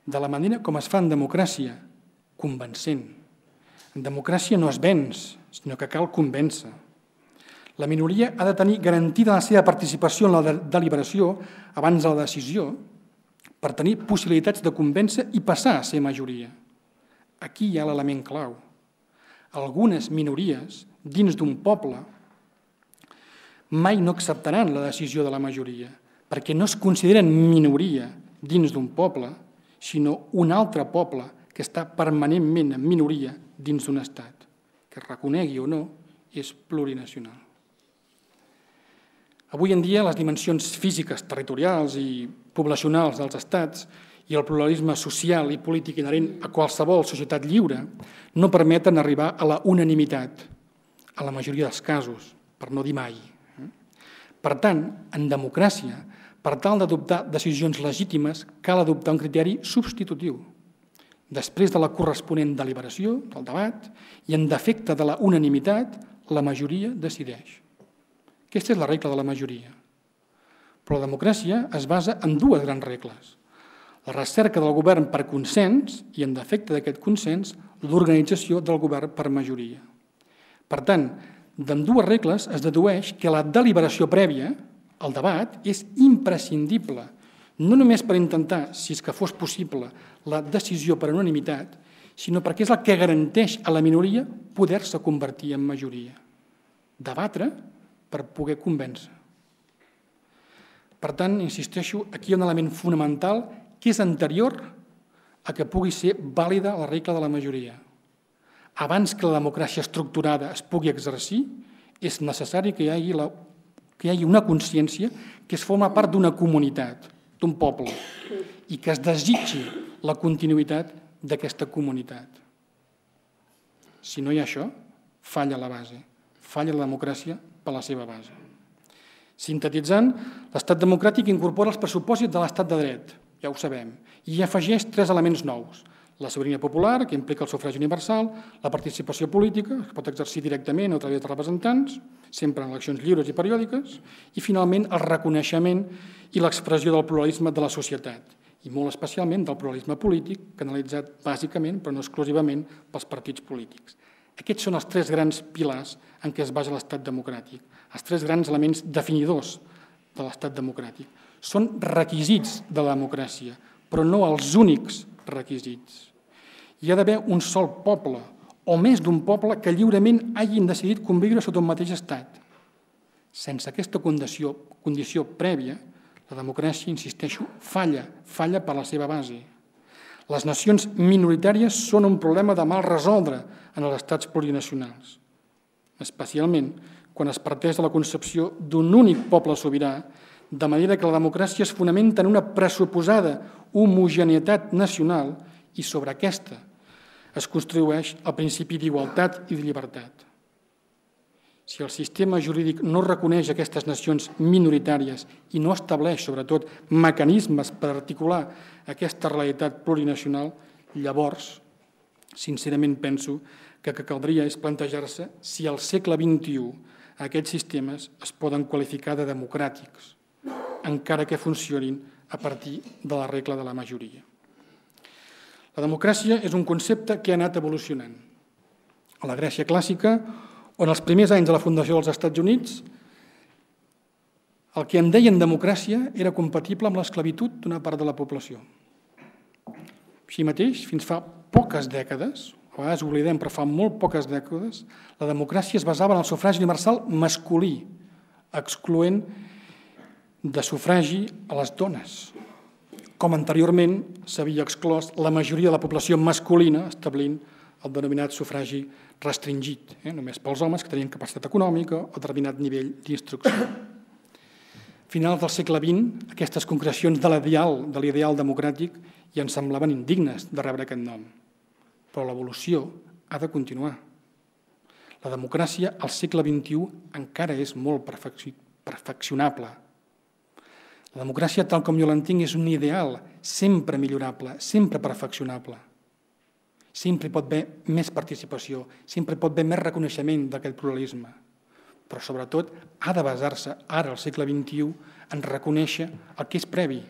De la manera com es fa en democràcia, convencent. En democràcia no es venç, sinó que cal convèncer. La minoria ha de tenir garantida la seva participació en la deliberació abans de la decisió per tenir possibilitats de convèncer i passar a ser majoria. Aquí hi ha l'element clau. Algunes minories dins d'un poble mai no acceptaran la decisió de la majoria perquè no es consideren minoria dins d'un poble, sinó un altre poble que està permanentment en minoria dins d'un estat, que es reconegui o no, és plurinacional. Avui en dia les dimensions físiques, territorials i poblacionals dels estats i el pluralisme social i polític inherent a qualsevol societat lliure no permeten arribar a la unanimitat, a la majoria dels casos, per no dir mai. Per tant, en democràcia, per tal d'adoptar decisions legítimes, cal adoptar un criteri substitutiu, després de la corresponent deliberació, del debat, i en defecte de la unanimitat, la majoria decideix. Aquesta és la regla de la majoria. Però la democràcia es basa en dues grans regles. La recerca del govern per consens i, en defecte d'aquest consens, l'organització del govern per majoria. Per tant, d'en dues regles es dedueix que la deliberació prèvia, el debat, és imprescindible, no només per intentar, si és que fos possible, la decisió per unanimitat, sinó perquè és el que garanteix a la minoria poder-se convertir en majoria. Debatre per poder convèncer. Per tant, insisteixo, aquí hi ha un element fonamental que és anterior a que pugui ser vàlida la regla de la majoria. Abans que la democràcia estructurada es pugui exercir, és necessari que hi hagi una consciència que es forma part d'una comunitat, d'un poble, i que es desitgi la continuïtat d'aquesta comunitat. Si no hi ha això, falla la base, falla la democràcia per la seva base. Sintetitzant, l'estat democràtic incorpora els pressupòsits de l'estat de dret, ja ho sabem, i afegeix tres elements nous. La sobirania popular, que implica el sufragi universal, la participació política, que pot exercir directament o a través de representants, sempre en eleccions lliures i periòdiques, i finalment el reconeixement i l'expressió del pluralisme de la societat, i molt especialment del pluralisme polític, canalitzat bàsicament, però no exclusivament, pels partits polítics. Aquests són els tres grans pilars en què es basa l'estat democràtic, els tres grans elements definidors de l'estat democràtic. Són requisits de la democràcia, però no els únics requisits. Hi ha d'haver un sol poble, o més d'un poble, que lliurement hagin decidit conviure sota un mateix estat. Sense aquesta condició prèvia, la democràcia, insisteixo, falla, falla per la seva base. Les nacions minoritàries són un problema de mal resoldre en els estats plurinacionals, especialment quan es parteix de la concepció d'un únic poble sobirà, de manera que la democràcia es fonamenta en una pressuposada homogeneïtat nacional i sobre aquesta es construeix el principi d'igualtat i de llibertat. Si el sistema jurídic no reconeix aquestes nacions minoritàries i no estableix, sobretot, mecanismes per articular aquesta realitat plurinacional, llavors, sincerament penso que el que caldria és plantejar-se si al segle vint-i-u aquests sistemes es poden qualificar de democràtics, encara que funcionin a partir de la regla de la majoria. La democràcia és un concepte que ha anat evolucionant. A la Grècia clàssica, on els primers anys de la fundació dels Estats Units, el que en deien democràcia era compatible amb l'esclavitud d'una part de la població. Així mateix, fins fa poques dècades, a vegades oblidem, però fa molt poques dècades, la democràcia es basava en el sufragi universal masculí, excloent de sufragi a les dones, com anteriorment s'havia exclòs la majoria de la població masculina establint el denominat sufragi restringit, només pels homes que tenien capacitat econòmica o determinat nivell d'instrucció. A finals del segle vint, aquestes concrecions de l'ideal democràtic ja ens semblaven indignes de rebre aquest nom, però l'evolució ha de continuar. La democràcia al segle vint-i-u encara és molt perfeccionable. La democràcia, tal com jo l'entenc, és un ideal sempre millorable, sempre perfeccionable. Sempre hi pot haver més participació, sempre hi pot haver més reconeixement d'aquest pluralisme. Però, sobretot, ha de basar-se ara, al segle vint-i-u, en reconèixer el que és previ.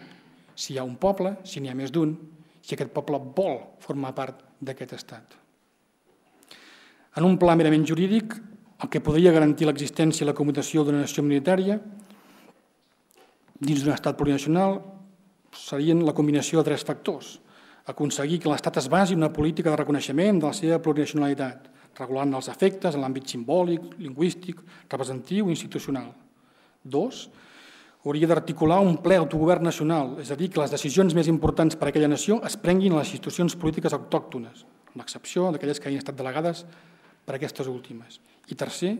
Si hi ha un poble, si n'hi ha més d'un, si aquest poble vol formar part d'aquest estat. En un pla merament jurídic, el que podria garantir l'existència i l'acomodació d'una nació minoritària dins d'un estat plurinacional serien la combinació de tres factors. Aconseguir que l'estat es basi en una política de reconeixement de la seva plurinacionalitat, regulant els efectes en l'àmbit simbòlic, lingüístic, representatiu i institucional. Dos, hauria d'articular un ple autogovern nacional, és a dir, que les decisions més importants per a aquella nació es prenguin a les institucions polítiques autòctones, amb l'excepció d'aquelles que hagin estat delegades per aquestes últimes. I tercer,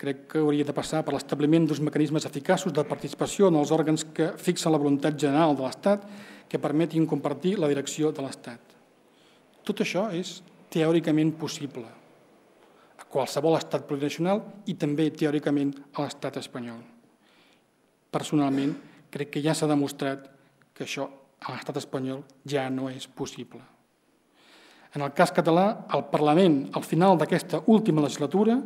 crec que hauria de passar per l'establiment d'uns mecanismes eficaços de participació en els òrgans que fixen la voluntat general de l'Estat, que permetin compartir la direcció de l'Estat. Tot això és teòricament possible a qualsevol estat plurinacional i també teòricament a l'estat espanyol. Personalment, crec que ja s'ha demostrat que això a l'estat espanyol ja no és possible. En el cas català, el Parlament, al final d'aquesta última legislatura,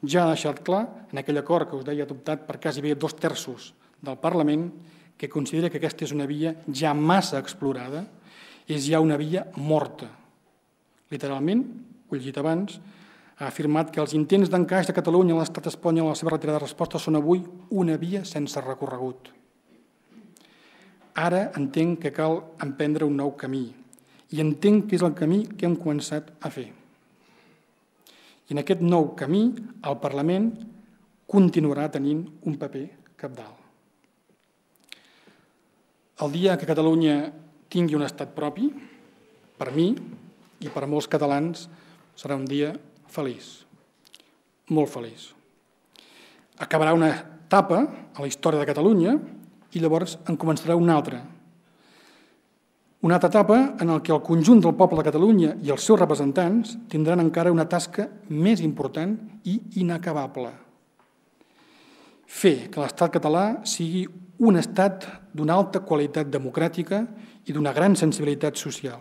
ja ha deixat clar, en aquell acord que us deia adoptat per quasi bé dos terços del Parlament, que considera que aquesta és una via ja massa explorada, és ja una via morta. Literalment, ho he llegit abans, ha afirmat que els intents d'encaix de Catalunya a l'estat espanyol a la seva retirada de resposta són avui una via sense recorregut. Ara entenc que cal emprendre un nou camí i entenc que és el camí que hem començat a fer. I en aquest nou camí el Parlament continuarà tenint un paper cabdal. El dia que Catalunya tingui un estat propi, per mi i per molts catalans, serà un dia feliç, molt feliç. Acabarà una etapa a la història de Catalunya i llavors en començarà una altra. Una altra etapa en què el conjunt del poble de Catalunya i els seus representants tindran encara una tasca més important i inacabable. Fer que l'estat català sigui un estat d'una alta qualitat democràtica i d'una gran sensibilitat social,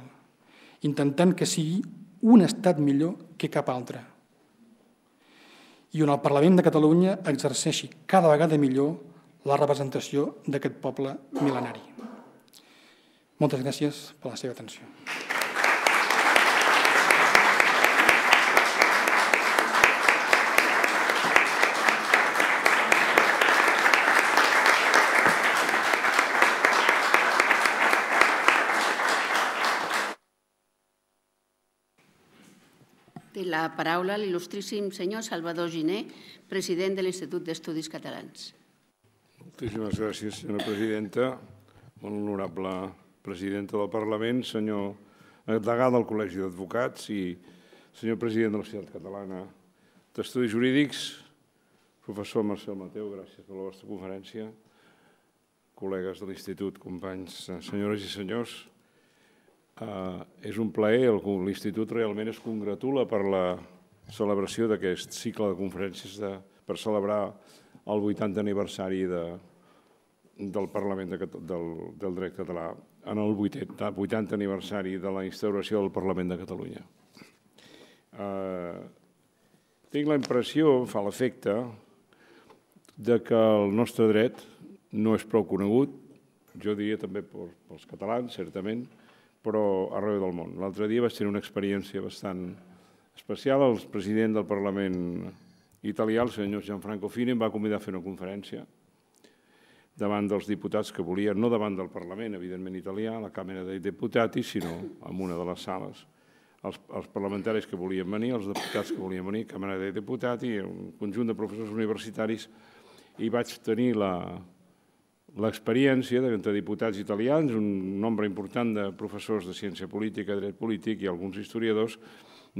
intentant que sigui un estat millor que cap altre. I on el Parlament de Catalunya exerceixi cada vegada millor la representació d'aquest poble mil·lenari. Moltes gràcies per la seva atenció. Té la paraula l'il·lustríssim senyor Salvador Giner, president de l'Institut d'Estudis Catalans. Moltíssimes gràcies, senyora presidenta, molt honorable presidenta del Parlament, senyor degà del Col·legi d'Advocats i senyor president de la Societat Catalana d'Estudis Jurídics, professor Marcel Mateu, gràcies per la vostra conferència, col·legues de l'Institut, companys, senyores i senyors. És un plaer, l'Institut realment es congratula per la celebració d'aquest cicle de conferències per celebrar el vuitantè aniversari del Parlament del Dret Català, en el vuitantè aniversari de la instauració del Parlament de Catalunya. Tinc la impressió, fa l'efecte, que el nostre dret no és prou conegut, jo diria també pels catalans, certament, però arreu del món. L'altre dia vaig tenir una experiència bastant especial. El president del Parlament italià, el senyor Gianfranco Fini, em va convidar a fer una conferència davant dels diputats que volien, no davant del Parlament, evidentment italià, la Càmera de Deputati, sinó en una de les sales. Els parlamentaris que volien venir, els diputats que volien venir, Càmera de Deputati, un conjunt de professors universitaris, i vaig tenir la... l'experiència d'entre diputats italians, un nombre important de professors de ciència política, dret polític i alguns historiadors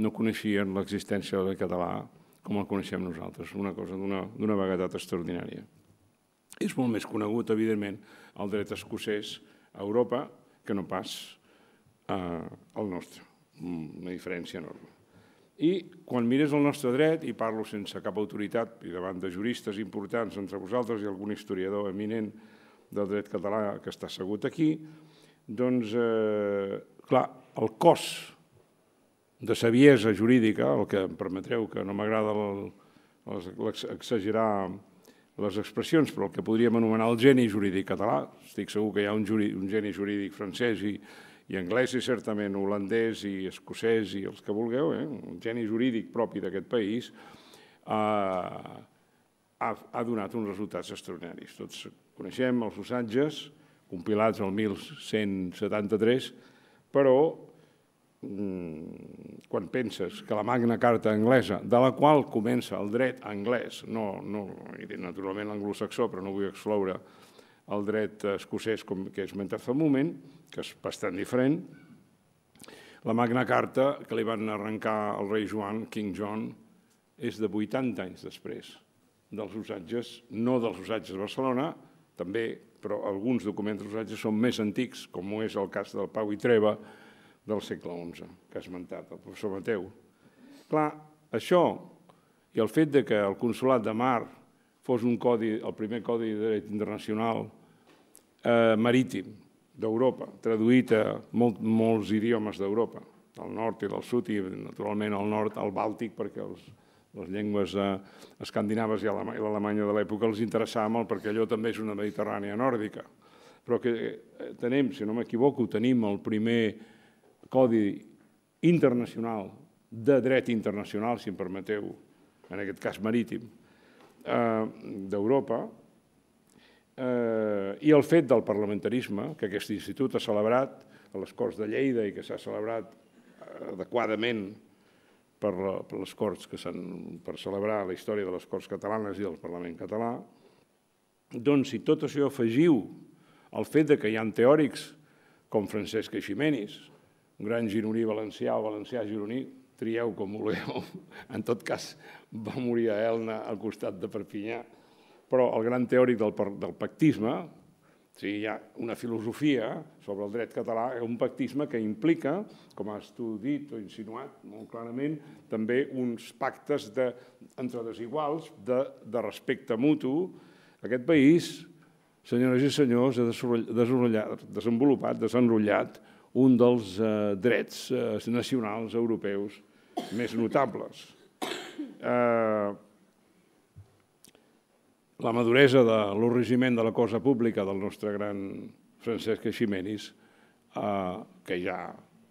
no coneixien l'existència del català com el coneixem nosaltres, una cosa d'una vaguetat extraordinària. És molt més conegut, evidentment, el dret escocès a Europa que no pas el nostre, una diferència enorme. I quan mires el nostre dret, i parlo sense cap autoritat i davant de juristes importants entre vosaltres i algun historiador eminent del dret català que està assegut aquí, doncs, clar, el cos de saviesa jurídica, el que em permetreu que no m'agrada exagerar les expressions, però el que podríem anomenar el geni jurídic català, estic segur que hi ha un geni jurídic francès i i anglès i certament holandès i escocès i els que vulgueu, un geni jurídic propi d'aquest país, ha donat uns resultats extraordinaris. Tots coneixem els usatges, compilats el mil cent setanta-tres, però quan penses que la Magna Carta anglesa, de la qual comença el dret anglès, no, naturalment l'anglosaxó, però no vull excloure el dret escocès que he esmentat fa un moment, que és bastant diferent, la Magna Carta que li van arrencar al rei Joan, King John, és de vuitanta anys després dels usatges, no dels usatges de Barcelona, també però alguns documents dels usatges són més antics, com és el cas del Pau i Treva del segle onze, que ha esmentat el professor Mateu. Clar, això i el fet que el Consolat de Mar fos el primer codi de dret internacional marítim d'Europa, traduït a molts idiomes d'Europa, del nord i del sud, i naturalment al nord, al Bàltic, perquè les llengües escandinaves i l'alemanya de l'època els interessava molt, perquè allò també és una Mediterrània nòrdica. Però que tenim, si no m'equivoco, tenim el primer codi internacional de dret internacional, si em permeteu, en aquest cas marítim, d'Europa, i el fet del parlamentarisme que aquest institut ha celebrat a les Corts de Lleida i que s'ha celebrat adequadament per les Corts, per celebrar la història de les Corts catalanes i del Parlament català. Doncs si tot això afegiu al fet que hi ha teòrics com Francesc Eiximenis, un gran gironí valencià o valencià gironí, trieu com voleu, en tot cas va morir a Elna al costat de Perpinyà, però el gran teòric del pactisme, hi ha una filosofia sobre el dret català, un pactisme que implica, com has tu dit o insinuat molt clarament, també uns pactes entre desiguals de respecte mutu. Aquest país, senyores i senyors, ha desenvolupat, desenrotllat un dels drets nacionals europeus més notables. La maduresa de l'origiment de la cosa pública del nostre gran Francesc Eiximenis, que ja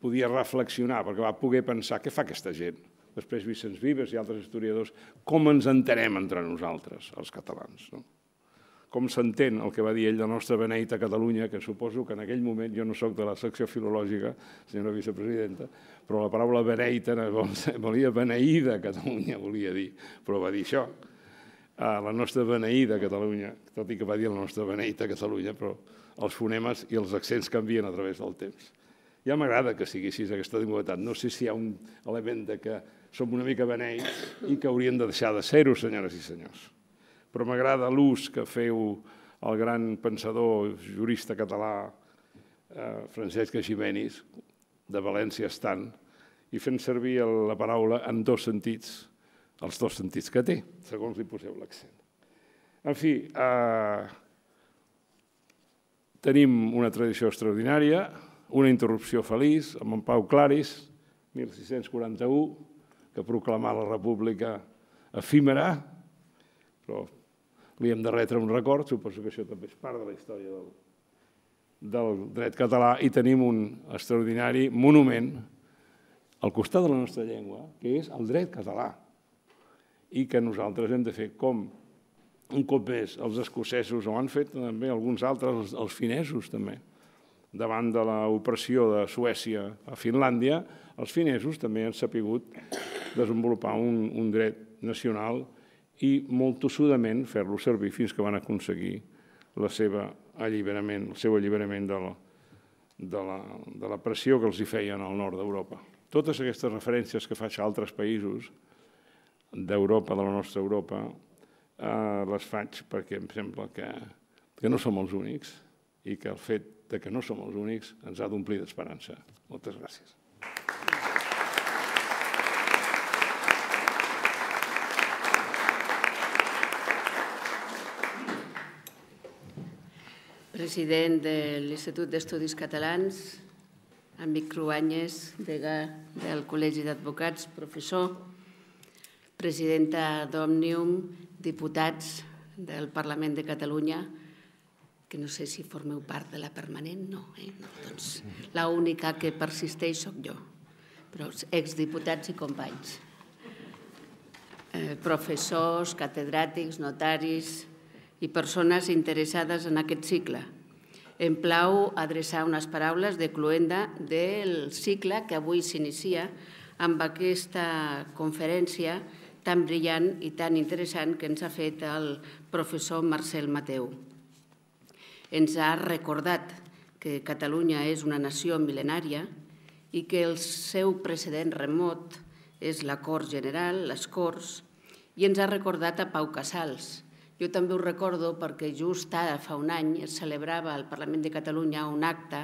podia reflexionar, perquè va poder pensar què fa aquesta gent. Després Vicenç Vives i altres historiadors, com ens entenem entre nosaltres, els catalans. Com s'entén el que va dir ell de la nostra beneïta Catalunya, que suposo que en aquell moment, jo no soc de la secció filològica, senyora vicepresidenta, però la paraula beneïta volia beneïda Catalunya, volia dir, però va dir això. La nostra beneïda Catalunya, tot i que va dir la nostra beneïta Catalunya, però els fonemes i els accents canvien a través del temps. Ja m'agrada que sigui així aquesta ambigüitat. No sé si hi ha un element que som una mica beneïts i que hauríem de deixar de ser-ho, senyores i senyors. Però m'agrada l'ús que feu el gran pensador jurista català Francesc Eiximenis, de València estant, i fent servir la paraula en dos sentits, els dos sentits que té, segons li poseu l'accent. En fi, tenim una tradició extraordinària, una interrupció feliç amb en Pau Claris, mil sis-cents quaranta-u, que proclamà la república efímera, però li hem de retre un record, suposo que això també és part de la història del dret català, i tenim un extraordinari monument al costat de la nostra llengua, que és el dret català, i que nosaltres hem de fer com un cop més els escocesos ho han fet, també alguns altres, els finesos també. Davant de l'opressió de Suècia a Finlàndia, els finesos també han sabut desenvolupar un dret nacional i molt tossudament fer-lo servir fins que van aconseguir el seu alliberament de la pressió que els hi feien al nord d'Europa. Totes aquestes referències que faig a altres països d'Europa, de la nostra Europa, les faig perquè em sembla que no som els únics i que el fet que no som els únics ens ha d'omplir d'esperança. Moltes gràcies. President de l'Institut d'Estudis Catalans, amic Cruanyes, degà del Col·legi d'Advocats, professor, presidenta d'Òmnium, diputats del Parlament de Catalunya, que no sé si formeu part de la permanent, no, eh? Doncs l'única que persisteix sóc jo, però exdiputats i companys. Professors, catedràtics, notaris i persones interessades en aquest cicle. Em plau adreçar unes paraules de cloenda del cicle que avui s'inicia amb aquesta conferència tan brillant i tan interessant que ens ha fet el professor Marcel Mateu. Ens ha recordat que Catalunya és una nació mil·lenària i que el seu precedent remot és la Corts General, les Corts, i ens ha recordat a Pau Casals, Jo també ho recordo perquè just ara, fa un any, es celebrava al Parlament de Catalunya un acte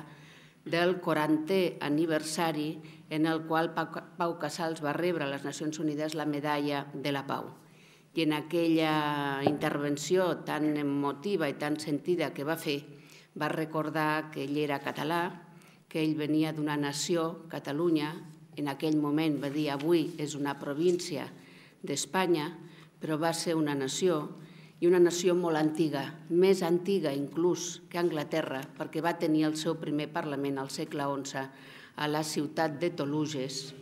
del quarantè aniversari en el qual Pau Casals va rebre a les Nacions Unides la medalla de la pau. I en aquella intervenció tan emotiva i tan sentida que va fer, va recordar que ell era català, que ell venia d'una nació, Catalunya, en aquell moment va dir avui és una província d'Espanya, però va ser una nació i una nació molt antiga, més antiga inclús que Anglaterra, perquè va tenir el seu primer Parlament al segle onze a la ciutat de Toluges,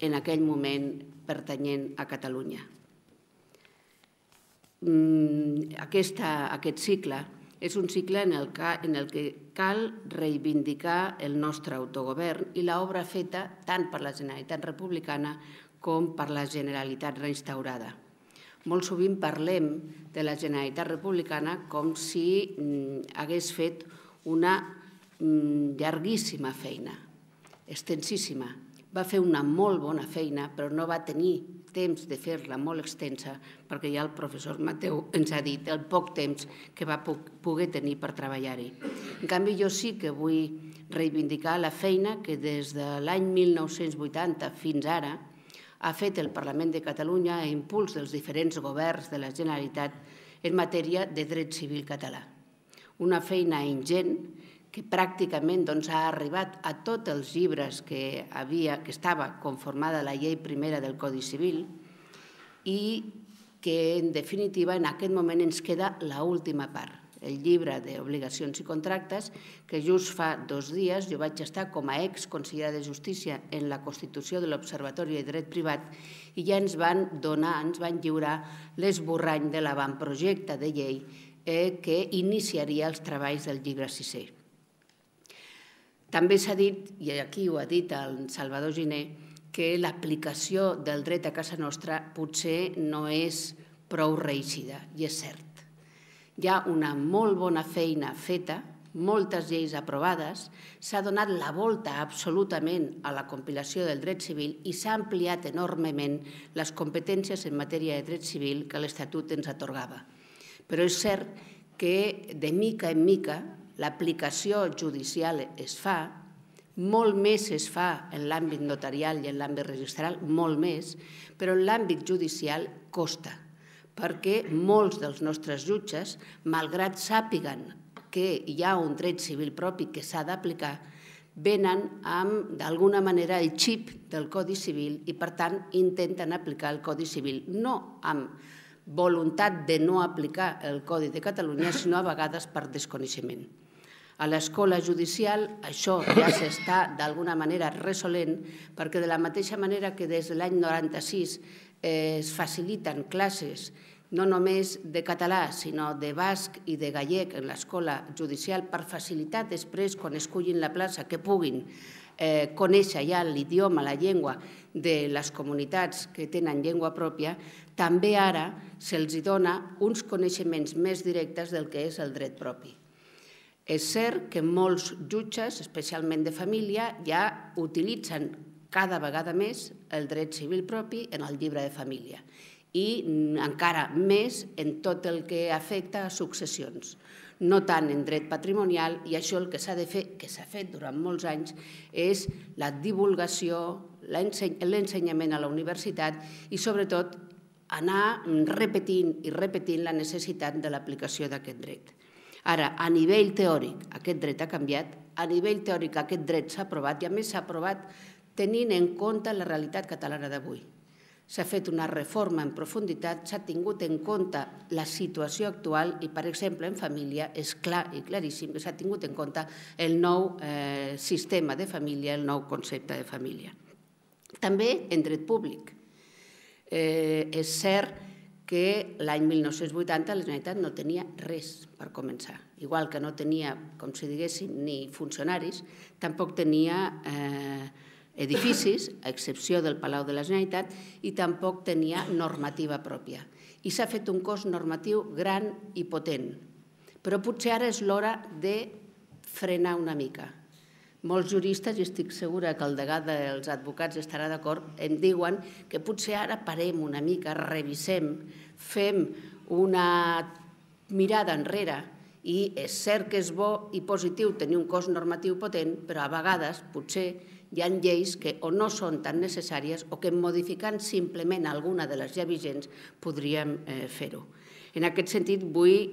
en aquell moment pertanyent a Catalunya. Aquest cicle és un cicle en el que cal reivindicar el nostre autogovern i l'obra feta tant per la Generalitat republicana com per la Generalitat reinstaurada. Molt sovint parlem de la Generalitat republicana com si hagués fet una llarguíssima feina, extensíssima. Va fer una molt bona feina, però no va tenir temps de fer-la molt extensa, perquè ja el professor Mateu ens ha dit el poc temps que va poder tenir per treballar-hi. En canvi, jo sí que vull reivindicar la feina que des de l'any mil nou-cents vuitanta fins ara ha fet el Parlament de Catalunya a impuls dels diferents governs de la Generalitat en matèria de dret civil català. Una feina ingent que pràcticament ha arribat a tots els llibres que estava conformada la llei primera del Codi Civil i que, en definitiva, en aquest moment ens queda l'última part, el llibre d'obligacions i contractes, que just fa dos dies jo vaig estar com a exconsellera de Justícia en la Constitució de l'Observatori de Dret Privat i ja ens van donar, ens van lliurar l'esborrany de l'avantprojecte de llei que iniciaria els treballs del llibre sisè. També s'ha dit, i aquí ho ha dit el Salvador Giner, que l'aplicació del dret a casa nostra potser no és prou reeixida, i és cert. Hi ha una molt bona feina feta, moltes lleis aprovades, s'ha donat la volta absolutament a la compilació del dret civil i s'ha ampliat enormement les competències en matèria de dret civil que l'Estatut ens atorgava. Però és cert que, de mica en mica, l'aplicació judicial es fa, molt més es fa en l'àmbit notarial i en l'àmbit registral, molt més, però en l'àmbit judicial costa, perquè molts dels nostres jutges, malgrat sàpiguen que hi ha un dret civil propi que s'ha d'aplicar, venen amb, d'alguna manera, el xip del Codi Civil i, per tant, intenten aplicar el Codi Civil, no amb voluntat de no aplicar el Codi de Catalunya, sinó a vegades per desconeixement. A l'escola judicial això ja s'està d'alguna manera resolent perquè de la mateixa manera que des de l'any noranta-sis es faciliten classes no només de català sinó de basc i de gallec en l'escola judicial per facilitar després quan escollin la plaça que puguin conèixer ja l'idioma, la llengua de les comunitats que tenen llengua pròpia, també ara se'ls dona uns coneixements més directes del que és el dret propi. És cert que molts jutges, especialment de família, ja utilitzen cada vegada més el dret civil propi en el llibre de família i encara més en tot el que afecta a successions, no tant en dret patrimonial, i això el que s'ha de fer, que s'ha fet durant molts anys, és la divulgació, l'ensenyament a la universitat i, sobretot, anar repetint i repetint la necessitat de l'aplicació d'aquest dret. Ara, a nivell teòric, aquest dret ha canviat, a nivell teòric aquest dret s'ha aprovat i, a més, s'ha aprovat tenint en compte la realitat catalana d'avui. S'ha fet una reforma en profunditat, s'ha tingut en compte la situació actual i, per exemple, en família és clar i claríssim que s'ha tingut en compte el nou sistema de família, el nou concepte de família. També en dret públic. És cert que l'any mil nou-cents vuitanta la Generalitat no tenia res per començar. Igual que no tenia, com si diguéssim, ni funcionaris, tampoc tenia edificis, a excepció del Palau de la Generalitat, i tampoc tenia normativa pròpia. I s'ha fet un cos normatiu gran i potent. Però potser ara és l'hora de frenar una mica, Molts juristes, i estic segura que el degà dels advocats estarà d'acord, em diuen que potser ara parem una mica, revisem, fem una mirada enrere, i és cert que és bo i positiu tenir un cos normatiu potent, però a vegades potser hi ha lleis que o no són tan necessàries o que modificant simplement alguna de les ja vigents podríem fer-ho. En aquest sentit, vull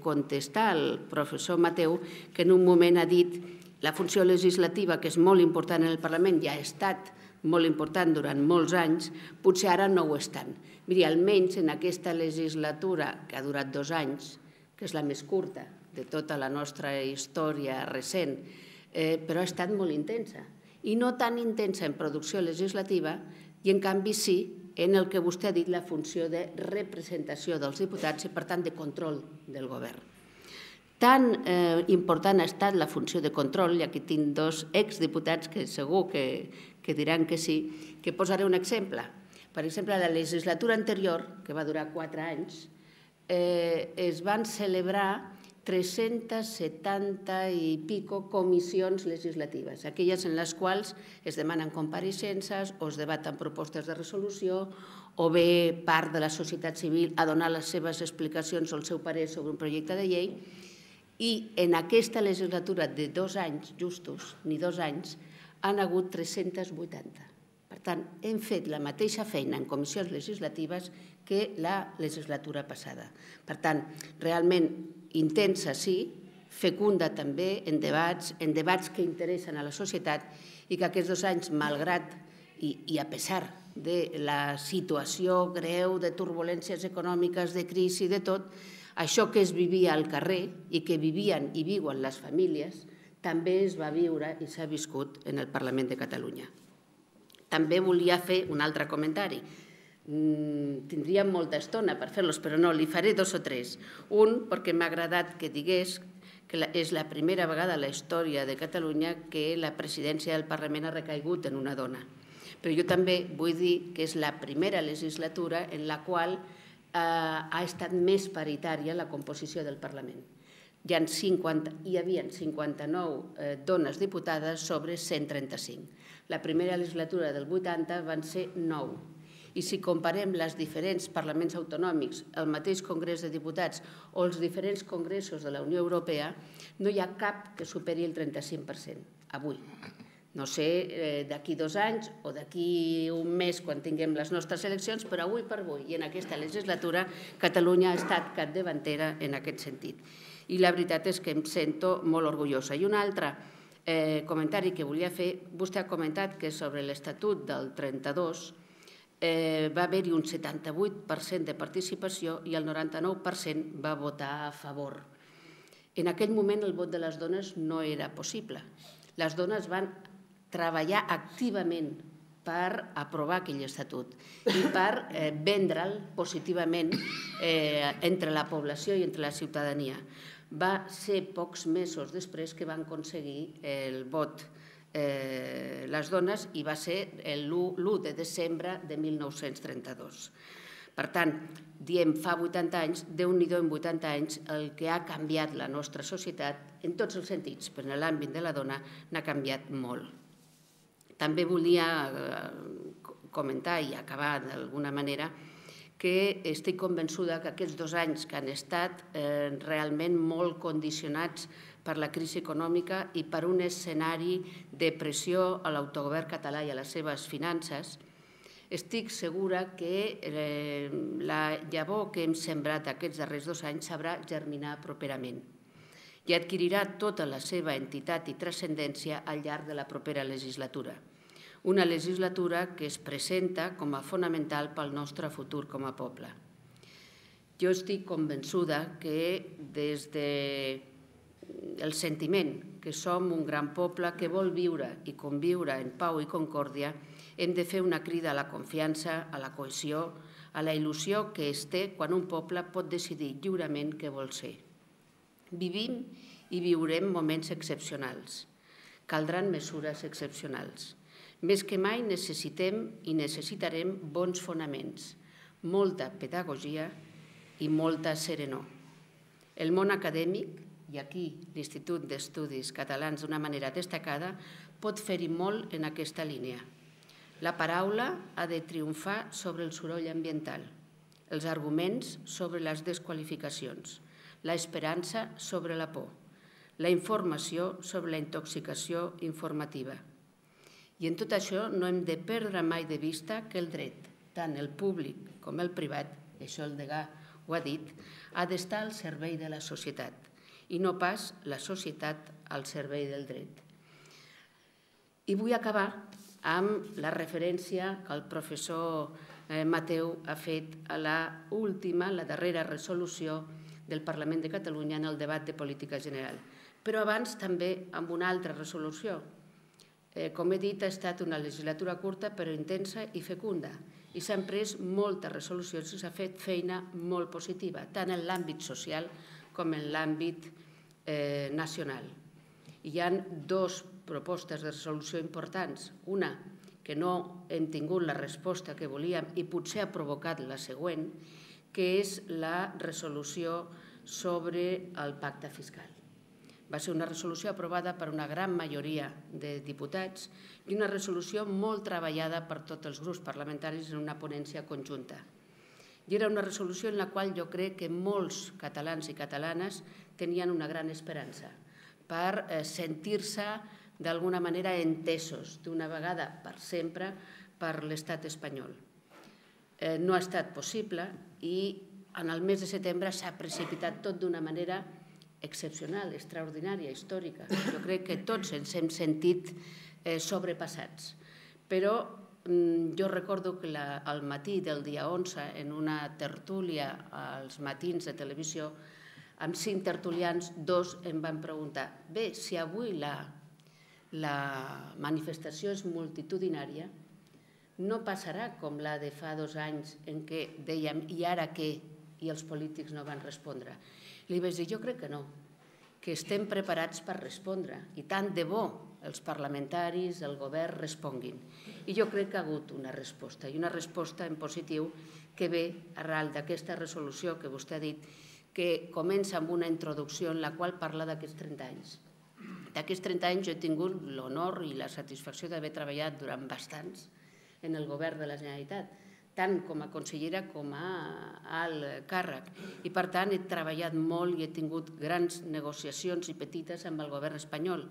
contestar al professor Mateu, que en un moment ha dit la funció legislativa, que és molt important en el Parlament, ja ha estat molt important durant molts anys, potser ara no ho és tant. Miri, almenys en aquesta legislatura, que ha durat dos anys, que és la més curta de tota la nostra història recent, però ha estat molt intensa. I no tan intensa en producció legislativa, i en canvi sí en el que vostè ha dit, la funció de representació dels diputats i, per tant, de control del govern. Tan important ha estat la funció de control, i aquí tinc dos exdiputats que segur que diran que sí, que posaré un exemple. Per exemple, la legislatura anterior, que va durar quatre anys, es van celebrar tres-centes setanta i pico comissions legislatives, aquelles en les quals es demanen compareixences o es debaten propostes de resolució o bé part de la societat civil a donar les seves explicacions o el seu parer sobre un projecte de llei. I en aquesta legislatura de dos anys, justos, ni dos anys, han hagut tres-centes vuitanta. Per tant, hem fet la mateixa feina en comissions legislatives que la legislatura passada. Per tant, realment intensa sí, fecunda també en debats, en debats que interessen a la societat i que aquests dos anys, malgrat i a pesar de la situació greu, de turbulències econòmiques, de crisi, de tot, això que es vivia al carrer i que vivien i viuen les famílies també es va viure i s'ha viscut en el Parlament de Catalunya. També volia fer un altre comentari. Tindríem molta estona per fer-los, però no, li faré dos o tres. Un, perquè m'ha agradat que digués que és la primera vegada a la història de Catalunya que la presidència del Parlament ha recaigut en una dona. Però jo també vull dir que és la primera legislatura en la qual ha estat més paritària la composició del Parlament. Hi havia cinquanta-nou dones diputades sobre cent trenta-cinc. La primera legislatura del vuitanta van ser nou. I si comparem les diferents parlaments autonòmics, el mateix Congrés de Diputats o els diferents congressos de la Unió Europea, no hi ha cap que superi el trenta-cinc per cent avui. No sé, d'aquí dos anys o d'aquí un mes quan tinguem les nostres eleccions, però avui per avui i en aquesta legislatura Catalunya ha estat capdavantera en aquest sentit. I la veritat és que em sento molt orgullosa. I un altre comentari que volia fer, vostè ha comentat que sobre l'Estatut del trenta-dos va haver-hi un setanta-vuit per cent de participació i el noranta-nou per cent va votar a favor. En aquell moment el vot de les dones no era possible. Les dones van treballar activament per aprovar aquell estatut i per vendre'l positivament entre la població i entre la ciutadania. Va ser pocs mesos després que van aconseguir el vot les dones i va ser l'u de desembre de mil nou-cents trenta-dos. Per tant, diem fa vuitanta anys, Déu-n'hi-do en vuitanta anys, el que ha canviat la nostra societat en tots els sentits, però en l'àmbit de la dona n'ha canviat molt. També volia comentar i acabar d'alguna manera que estic convençuda que aquests dos anys que han estat realment molt condicionats per la crisi econòmica i per un escenari de pressió a l'autogovern català i a les seves finances, estic segura que la llavor que hem sembrat aquests darrers dos anys sabrà germinar properament i adquirirà tota la seva entitat i transcendència al llarg de la propera legislatura. Una legislatura que es presenta com a fonamental pel nostre futur com a poble. Jo estic convençuda que des del sentiment que som un gran poble que vol viure i conviure en pau i concòrdia, hem de fer una crida a la confiança, a la cohesió, a la il·lusió que es té quan un poble pot decidir lliurement què vol ser. Vivim i viurem moments excepcionals. Caldran mesures excepcionals. Més que mai necessitem i necessitarem bons fonaments, molta pedagogia i molta serenor. El món acadèmic i aquí l'Institut d'Estudis Catalans d'una manera destacada, pot fer-hi molt en aquesta línia. La paraula ha de triomfar sobre el soroll ambiental, els arguments sobre les desqualificacions, l'esperança sobre la por, la informació sobre la intoxicació informativa. I en tot això no hem de perdre mai de vista que el dret, tant el públic com el privat, això el degà ho ha dit, ha d'estar al servei de la societat i no pas la societat al servei del dret. I vull acabar amb la referència que el professor Mateu ha fet a la última, la darrera resolució del Parlament de Catalunya en el debat de política general. Però abans també amb una altra resolució. Com he dit, ha estat una legislatura curta però intensa i fecunda i s'han pres moltes resolucions i s'ha fet feina molt positiva, tant en l'àmbit social com en l'àmbit nacional. Hi ha dues propostes de resolució importants. Una, que no hem tingut la resposta que volíem i potser ha provocat la següent, que és la resolució sobre el pacte fiscal. Va ser una resolució aprovada per una gran majoria de diputats i una resolució molt treballada per tots els grups parlamentaris en una ponència conjunta. I era una resolució en la qual jo crec que molts catalans i catalanes tenien una gran esperança per sentir-se d'alguna manera entesos d'una vegada per sempre per l'estat espanyol. No ha estat possible i en el mes de setembre s'ha precipitat tot d'una manera excepcional, extraordinària, històrica. Jo crec que tots ens hem sentit sobrepassats. Però jo recordo que al matí del dia onze, en una tertúlia als matins de televisió, amb cinc tertulians, dos em van preguntar: bé, si avui la manifestació és multitudinària, no passarà com la de fa dos anys en què dèiem i ara què? I els polítics no van respondre. Li vaig dir, jo crec que no, que estem preparats per respondre i tant de bo els parlamentaris, el govern responguin. I jo crec que ha hagut una resposta i una resposta en positiu que ve arran d'aquesta resolució que vostè ha dit, que comença amb una introducció en la qual parla d'aquests trenta anys. D'aquests trenta anys jo he tingut l'honor i la satisfacció d'haver treballat durant bastants en el govern de la Generalitat, tant com a consellera com a alt càrrec. I per tant he treballat molt i he tingut grans negociacions i petites amb el govern espanyol.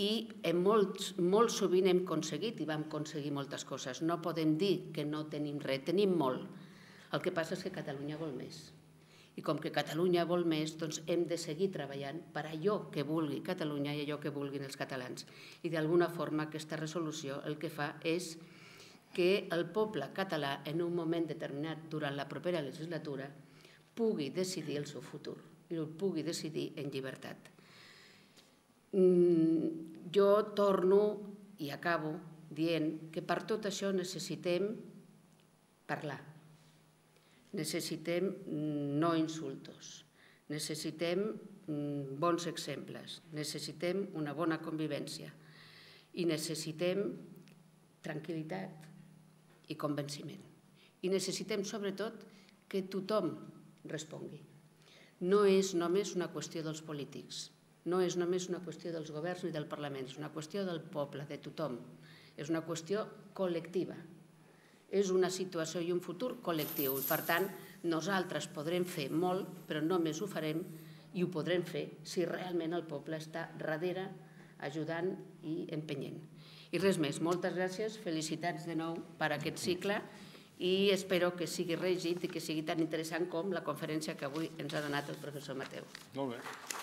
I molt sovint hem aconseguit i vam aconseguir moltes coses. No podem dir que no tenim res, tenim molt. El que passa és que Catalunya vol més. I com que Catalunya vol més, doncs hem de seguir treballant per allò que vulgui Catalunya i allò que vulguin els catalans. I d'alguna forma aquesta resolució el que fa és que el poble català en un moment determinat durant la propera legislatura pugui decidir el seu futur i el pugui decidir en llibertat. Jo torno i acabo dient que per tot això necessitem parlar. Necessitem no insultos, necessitem bons exemples, necessitem una bona convivència i necessitem tranquil·litat i convenciment. I necessitem, sobretot, que tothom respongui. No és només una qüestió dels polítics, no és només una qüestió dels governs ni del Parlament, és una qüestió del poble, de tothom. És una qüestió col·lectiva. És una situació i un futur col·lectiu. Per tant, nosaltres podrem fer molt, però només ho farem i ho podrem fer si realment el poble està darrere, ajudant i empenyent. I res més, moltes gràcies, felicitats de nou per aquest cicle i espero que sigui règit i que sigui tan interessant com la conferència que avui ens ha donat el professor Mateu. Molt bé.